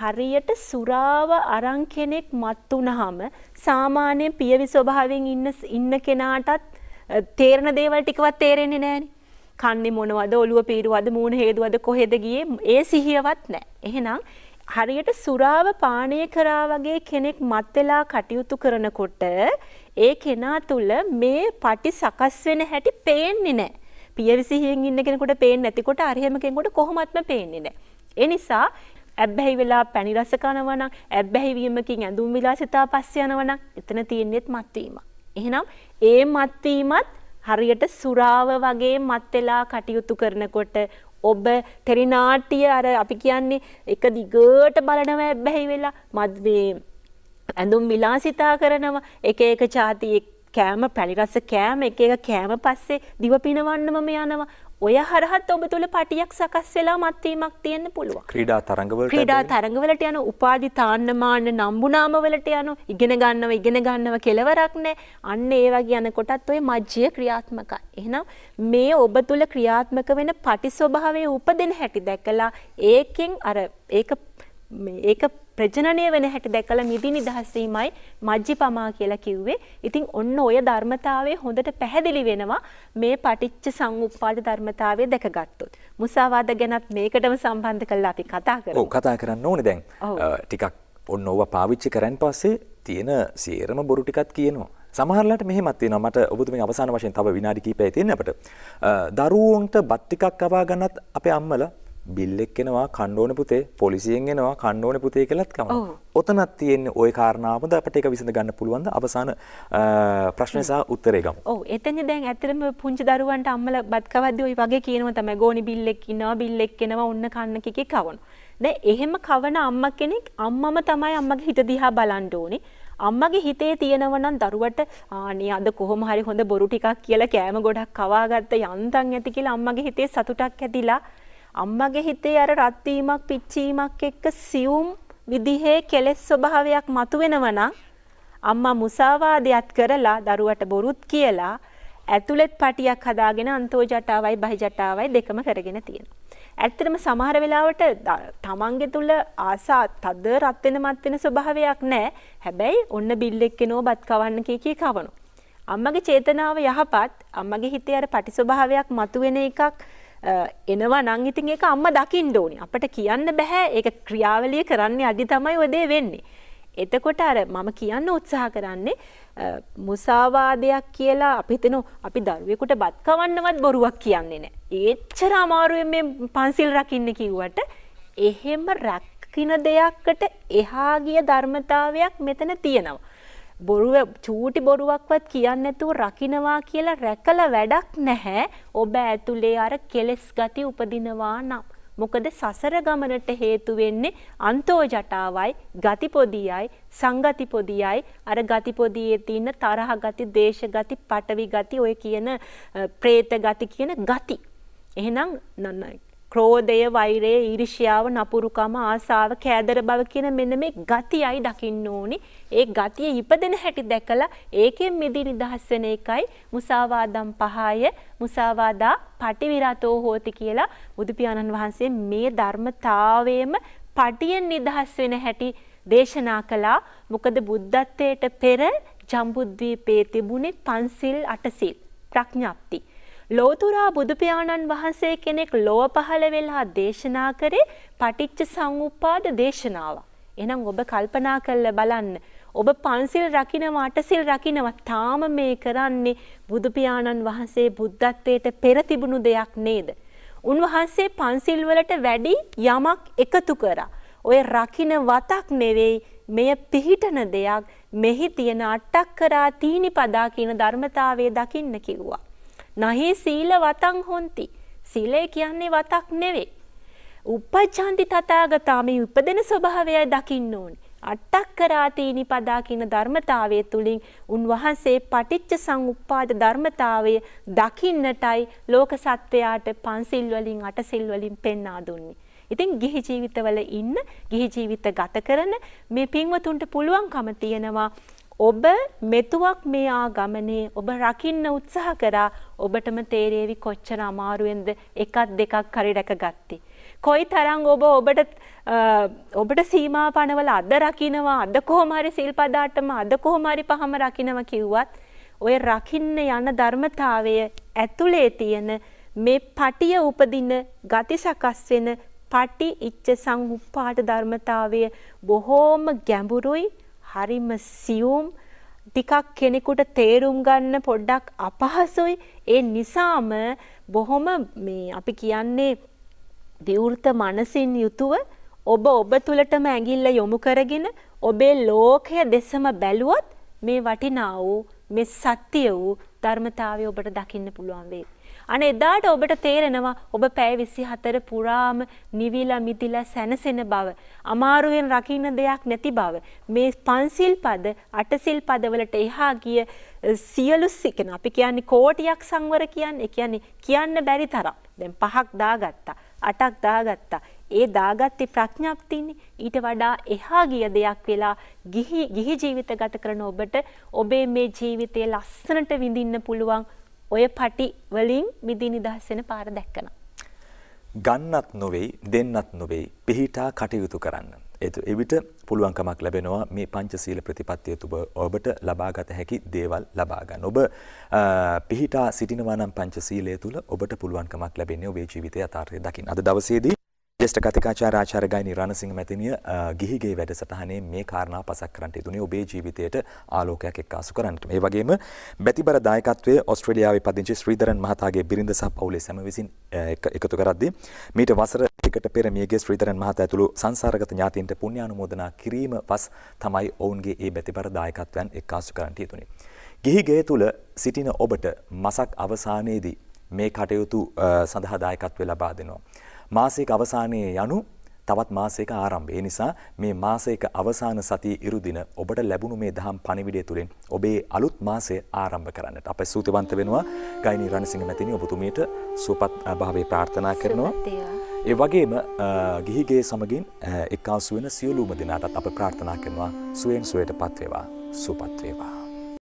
හරියට සුරාව අරන් කෙනෙක් මත් වුනහම සාමාන්‍ය පියවි ස්වභාවයෙන් ඉන්න කෙනාටත් තේරෙන දේවල් ටිකවත් තේරෙන්නේ නෑනේ. කන්නේ මොනවද, ඔළුව පීරුවද, මූණ හේදුවද, කොහෙද ගියේ, ඒ සිහියවත් නෑ. එහෙනම් හරියට සුරාව පානය කරා වගේ කෙනෙක් මත් වෙලා කටයුතු කරනකොට ඒ කෙනා තුල මේ පටි සකස් වෙන හැටි පේන්නේ නැහැ. පියවිසිහියෙන් ඉන්න කෙනෙකුට පේන්නේ නැතිකොට අරහෙම කෙනෙකුට කොහොමත්ම පේන්නේ නැහැ. ඒ නිසා ඇබ්බැහි වෙලා පැණි රස කනවා නම්, ඇබ්බැහි වීමකින් ඇඳුම් විලාසිතා පස්සේ යනවා නම්, එතන තියෙන්නේත් මත්වීම. එහෙනම් ඒ මත්වීමත් හරියට සුරාව වගේ මත් වෙලා කටයුතු කරනකොට ඔබ තරිනාටිය අර අපි කියන්නේ එක දිගට බලනවා ඇබ්බැහි වෙලා මත් මේ ඇඳුම් විලාසිතා කරනවා, එක එක જાතියේ කෑම, පැලි රස කෑම, එක එක කෑම පස්සේ දිව පිනවන්නම යනවා. ඔය හරහත් ඔබ තුල පටියක් සකස් වෙලා මත් වීමක් තියෙන්න පුළුවන්. ක්‍රීඩා තරඟ වලට යන උපාධි තාන්න මාන්න නම්බුනාම වලට යන ඉගෙන ගන්නව කෙලවරක් නැහැ. අන්න ඒ වගේ යනකොටත් ඔය මජ්ජිය ක්‍රියාත්මකයි. එහෙනම් මේ ඔබ තුල ක්‍රියාත්මක වෙන පටි ස්වභාවයේ උපදින හැටි දැකලා ඒකෙන් අර ඒක ප්‍රජනනය වෙන හැටි දැකලා මිදි නිදහස් වීමයි මජ්ජිපමා කියලා කිව්වේ. ඉතින් ඔන්න ඔය ධර්මතාවයේ හොඳට පැහැදිලි වෙනවා මේ පටිච්ච සමුප්පාද ධර්මතාවය දැකගත්තොත්. මුසාවාද ගැනත් මේකටම සම්බන්ධ කරලා අපි කතා කරමු. ඔව්, කතා කරන්න ඕනේ දැන්. ටිකක් ඔන්න ඕවා පාවිච්චි කරන් පස්සේ තියෙන සේරම බොරු ටිකක් කියනවා. සමහරලාට මෙහෙමත් වෙනවා. මට ඔබතුමිය අවසාන වශයෙන් තව විනාඩි කිහිපයක් තියෙන අපිට. දරුවන්ට බත් ටිකක් අවා ගන්නත් අපේ අම්මලා බිල් එක්කෙනවා කණ්ඩෝන පුතේ, පොලිසියෙන් එනවා කණ්ඩෝන පුතේ කියලාත් කමනවා. ඔතනක් තියෙන්නේ ওই කාරණාවමද අපිට ඒක විසඳ ගන්න පුළුවන්ද? අවසාන ප්‍රශ්නේ සහ උත්තරේ ගමු. ඔව්, එතෙන්දී දැන් ඇත්තටම පුංචි දරුවන්ට අම්මලා බත් කවද්දී ওই වගේ කියනවා තමයි. ගෝනි බිල් එක්ක ඉන්නවා, බිල් එක්ක එනවා, ඔන්න කන්න කිකේ කවනවා. දැන් එහෙම කවන අම්ම කෙනෙක් අම්මම තමයි අම්මගේ හිත දිහා බලන්න ඕනේ. අම්මගේ හිතේ තියෙනවා නම් දරුවට අනේ අද කොහොම හරි හොඳ බොරු ටිකක් කියලා කෑම ගොඩක් කවාගත්ත යන්තම් ඇති කියලා අම්මගේ හිතේ සතුටක් ඇතිලා අම්මගේ හිතේ අර රත් වීමක් පිච්චීමක් එක්ක සියුම් විදිහේ කෙලෙස් ස්වභාවයක් මතුවෙනවා නම් අම්මා මුසාවාදයක් කරලා දරුවට බොරුත් කියලා ඇතුළෙත් පටියක් හදාගෙන අන්තෝ ජටාවයි බහි ජටාවයි දෙකම කරගෙන තියෙනවා. ඇත්තටම සමහර වෙලාවට තමන්ගේ තුල ආසා තද රත් වෙන මත් වෙන ස්වභාවයක් නැහැ. හැබැයි ඔන්න බිල් එක්කෙනෝ බත් කවන්න කී කවනවා. අම්මගේ චේතනාව යහපත්, අම්මගේ හිතේ අර පටි ස්වභාවයක් මතුවෙන එකක් එනවා නම් ඉතින් ඒක අම්මා දකින්න ඕනේ. අපිට කියන්න බෑ ඒක ක්‍රියාවලිය කරන්නේ අදි තමයි ඔය දේ වෙන්නේ. එතකොට අර මම කියන්න උත්සාහ කරන්නේ මුසාවාදයක් කියලා අපි හිතන අපි දරුවෙකුට බත් කවන්නවත් බොරුවක් කියන්නේ නෑ. ඒච්චර අමාරුවෙන් මේ පන්සිල් රකින්න කිව්වට එහෙම රකින්න දෙයක්කට එහා ගිය ධර්මතාවයක් මෙතන තියෙනවා. බොරුව චූටි බොරුවක්වත් කියන්නේ නැතුව රකින්නවා කියලා රැකලා වැඩක් නැහැ. ඔබ ඇතුලේ අර කෙලස් ගති උපදිනවා නම්. මොකද සසර ගමනට හේතු වෙන්නේ අන්තෝ ජටාවයි, ගති පොදියයි, සංගති පොදියයි, අර ගති පොදියේ තියෙන තරහ ගති, දේශ ගති, පටවි ගති, ඔය කියන പ്രേත ගති කියන ගති. එහෙනම් ක්‍රෝධය, වෛරය, ඊර්ෂ්‍යාව, නපුරුකම, ආසාව, කෑදර බව කියන මෙන්න මේ ගතියයි දකින්න ඕනේ. ඒ ගතිය ඉපදෙන හැටි දැකලා ඒකෙන් මිදී නිදහස් වෙන එකයි මුසාවාදම් පහය, මුසාවාදා පටිවිරතෝ හෝති කියලා බුදු පියාණන් වහන්සේ මේ ධර්මතාවයේම පටියෙන් නිදහස් වෙන හැටි දේශනා කළා. මොකද බුද්ධත්වයට පෙර ජම්බුද්වීපයේ තිබුණේ පන්සිල්, අටසිල්, ප්‍රඥාප්ති. ලෝතුරා බුදු පියාණන් වහන්සේ කෙනෙක් ලොව පහළ වෙලා දේශනා කරේ පටිච්ච සමුප්පාද දේශනාව. එහෙනම් ඔබ කල්පනා කරලා බලන්න. ඔබ පන්සිල් රකින්නවා, අටසිල් රකින්නවා, තාම මේ කරන්නේ බුදු පියාණන් වහන්සේ බුද්ධත්වයට පෙර තිබුණු දෙයක් නේද? උන්වහන්සේ පන්සිල් වලට වැඩි යමක් එකතු කරා. ඔය රකින්න වතක් නෙවෙයි, මෙය පිහිටන දෙයක්. මෙහි තියෙන අටක් කරා තීනි පදා කියන ධර්මතාවය දකින්න කිව්වා. නහි සීල වතං හොන්ති. සීලය කියන්නේ වතක් නෙවෙයි. උපජ්ජන්ති තථාගතා, මේ උපදින ස්වභාවයයි දකින්න ඕනේ. අට්ඨක්කරාතීනි පදා කියන ධර්මතාවය තුලින් උන්වහන්සේ පටිච්ච සමුප්පාද ධර්මතාවය දකින්නටයි ලෝක සත්වයාට පන්සිල් වලින්, අටසිල් වලින් පෙන්වා දුන්නේ. ඉතින් ගිහි ජීවිතවල ඉන්න, ගිහි ජීවිත ගත කරන මේ පින්වතුන්ට පුළුවන්කම තියෙනවා ඔබ මෙතුවක් මේ ආගමනේ ඔබ රකින්න උත්සාහ කරා ඔබටම තේරෙවි කොච්චර අමාරුවෙන්ද එකක් දෙකක් හරි රැකගත්තේ කොයිතරම් ඔබට සීමා පනවල අද රකින්නවා අද කොහොම හරි සීල්පදාටම අද කොහොම හරි පහම රකින්නවා කිව්වත් ඔය රකින්න යන ධර්මතාවය ඇතුලේ තියෙන මේ පටිය උපදින ගති සකස් වෙන පටි ඉච්ඡ සංඋප්පාද ධර්මතාවය බොහෝම ගැඹුරුයි හරිම සියුම් ටිකක් කෙනෙකුට තේරුම් ගන්න පොඩ්ඩක් අපහසුයි ඒ නිසාම බොහොම මේ අපි කියන්නේ විවෘත මනසින් යුතුව ඔබ ඔබ තුලටම ඇඟිල්ල යොමු කරගෙන ඔබේ ලෝකය දෙසම බැලුවොත් මේ වටිනා වූ මේ සත්‍ය වූ ධර්මතාවය ඔබට දකින්න පුළුවන් වේ. අනේ එදාට ඔබට තේරෙනවා ඔබ පැය 24 පුරාම නිවිලා මිදිලා සැනසෙන බව අමාරුවෙන් රකින්න දෙයක් නැති බව මේ පන්සිල් පද අටසිල් පදවලට එහා ගිය සියලු සිකන අපි කියන්නේ කෝටියක් සංවර කියන්නේ කියන්නේ කියන්න බැරි තරම් දැන් පහක් දාගත්තා අටක් දාගත්තා ඒ දාගත්තේ ප්‍රඥාප්තියනේ ඊට වඩා එහා ගිය දෙයක් වෙලා ගිහි ජීවිත ගත කරන ඔබට ඔබේ මේ ජීවිතයේ ලස්සනට විඳින්න පුළුවන් ඔය පටි වලින් මිදී නිදහස් වෙන පාර දැක්කන. ගන්නත් නොවේ දෙන්නත් නොවේ පිහිටා කටයුතු කරන්න. එවිට පුළුවන්කමක් ලැබෙනවා මේ පංචශීල ප්‍රතිපත්තිය තුබ ඔබට ලබාගත හැකි දේවල් ලබා ගන්න. ඔබ පිහිටා සිටිනවා නම් පංචශීලය තුල ඔබට පුළුවන්කමක් ලැබෙන්නේ ඔබේ ජීවිතයේ යථාර්ථය දකින්න. අද දවසේදී ජේෂ්ඨ කථිකාචාර්ය ආචාර්ය ගායනී රණසිංහ මැතිණිය ගිහිගේ වැඩසටහනේ මේ කාරණා පසක් කරන්නට යෙදුනේ ඔබේ ජීවිතයට ආලෝකයක් එක්කාසු කරන්නට. මේ වගේම බැතිබර දායකත්වයේ ඕස්ට්‍රේලියාවේ පදිංචි ශ්‍රීධරන් මහතාගේ බිරිඳ සහ පවුලේ සැම විසින් එකතු කරද්දී මීට වසර දෙකකට පෙර මියගිය ශ්‍රීධරන් මහතා ඇතුළු සංසාරගත ඥාතීන්ට පුණ්‍යානුමෝදනා කිරීම පස් තමයි ඔවුන්ගේ මේ බැතිබර දායකත්වයන් එක්කාසු කරන්නට යෙදුනේ. ගිහිගේ තුල සිටින ඔබට මසක් අවසානයේදී මේ කටයුතු සඳහා දායකත්වය ලබා දෙනවා. මාසික අවසානයේ යනු තවත් මාසික ආරම්භය. ඒ නිසා මේ මාසික අවසාන සතිය ඉරු දින ඔබට ලැබුණු මේ දහම් පණිවිඩය තුලින් ඔබේ අලුත් මාසය ආරම්භ කරන්නට අප සූතිවන්ත වෙනවා. ගායනී රණසිංහ මැතිණිය ඔබතුමියට සුවපත් භාවයේ ප්‍රාර්ථනා කරනවා. ඒ වගේම ගිහිගේ සමගින් එක්කාසු වෙන සියලුම දෙනාටත් අප ප්‍රාර්ථනා කරනවා සුවයෙන් සුවයටපත් වේවා. සුවපත් වේවා.